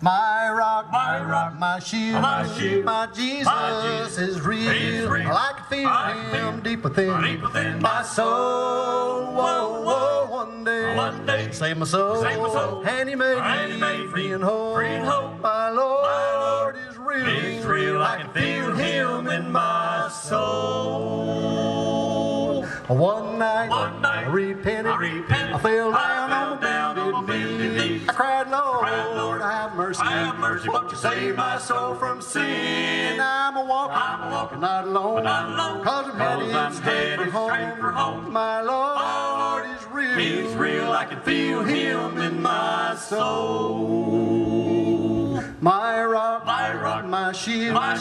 My rock, my rock, my shield, my, shield, my Jesus, is real. I can feel him deep within, my soul. Whoa, whoa, one day, save my soul, and he made me free and whole. My Lord is real, I can feel him in my soul. One night, I repented, I fell down on the bended knee. I cried, Lord, have mercy, won't you save my soul from sin? I'm a walking, not alone, cause I'm headed straight for home. My Lord is real, I can feel him in my soul. My rock, my shield, my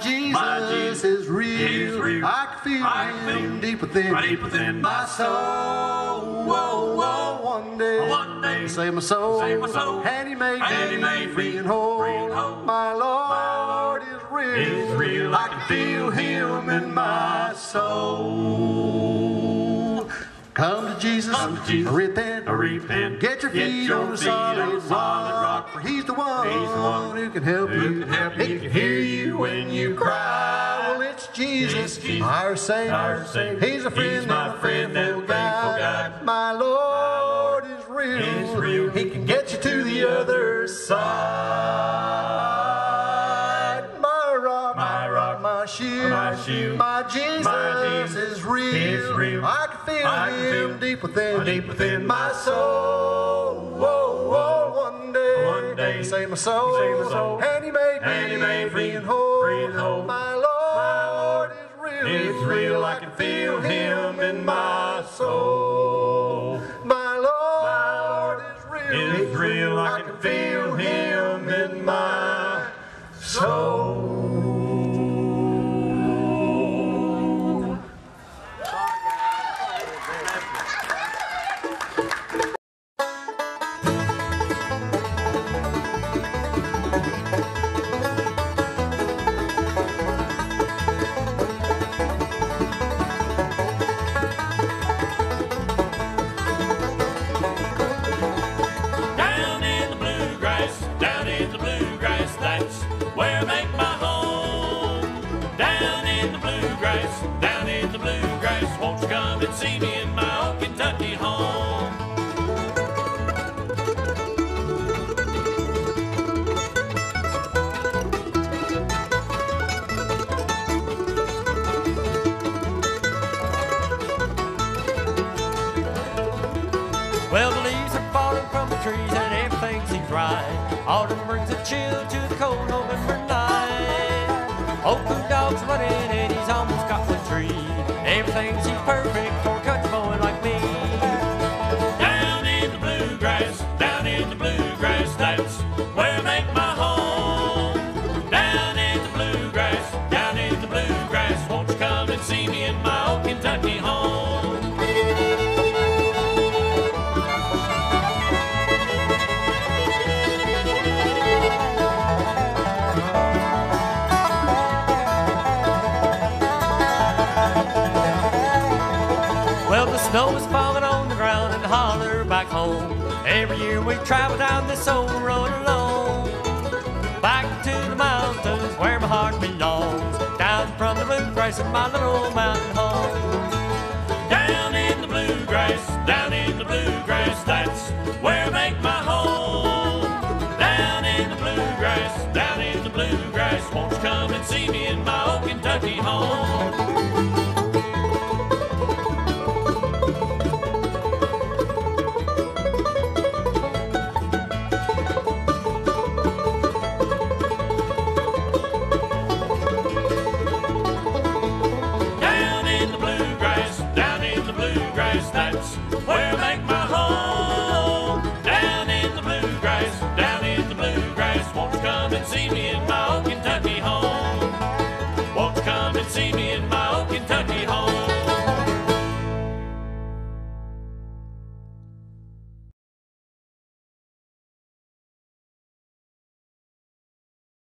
Jesus, is real. I can feel him deep within, my soul. Whoa, whoa, one day, save my soul, and he made me free and whole. My Lord is real, I can feel him in my soul. Come to Jesus, repent, get your feet on the solid rock, for he's the one, who can help you, he can hear you when you cry. Well, it's Jesus, our Savior, he's a friend, faithful guide. My Lord is real, he can get you to the other side. My rock, my shield, my Jesus, is real. I can feel him deep within, my soul. Whoa, whoa, one day, save my soul, and he made me free and whole. My Lord is real, I can feel him in my soul. My Lord is real, I can feel him in my soul. bluegrass, down in the bluegrass, that's where I make my home. Down in the bluegrass, down in the bluegrass, won't you come and see me in my old Kentucky home? Well, the leaves are falling from the trees and everything seems right. Autumn brings a chill to the cold November night. Old blue dog's running and he's almost caught the tree. Everything seems perfect for a country boy like me. Down in the bluegrass, that's where I make my home. Down in the bluegrass, won't you come and see me in my old Kentucky home? Snow is falling on the ground and holler back home. Every year we travel down this old road alone. Back to the mountains where my heart belongs. Down from the bluegrass in my little mountain home. Down in the bluegrass, that's where I make my home. Down in the bluegrass, won't you come and see me in my old Kentucky home? Where I make my home. Down in the bluegrass, won't you come and see me in my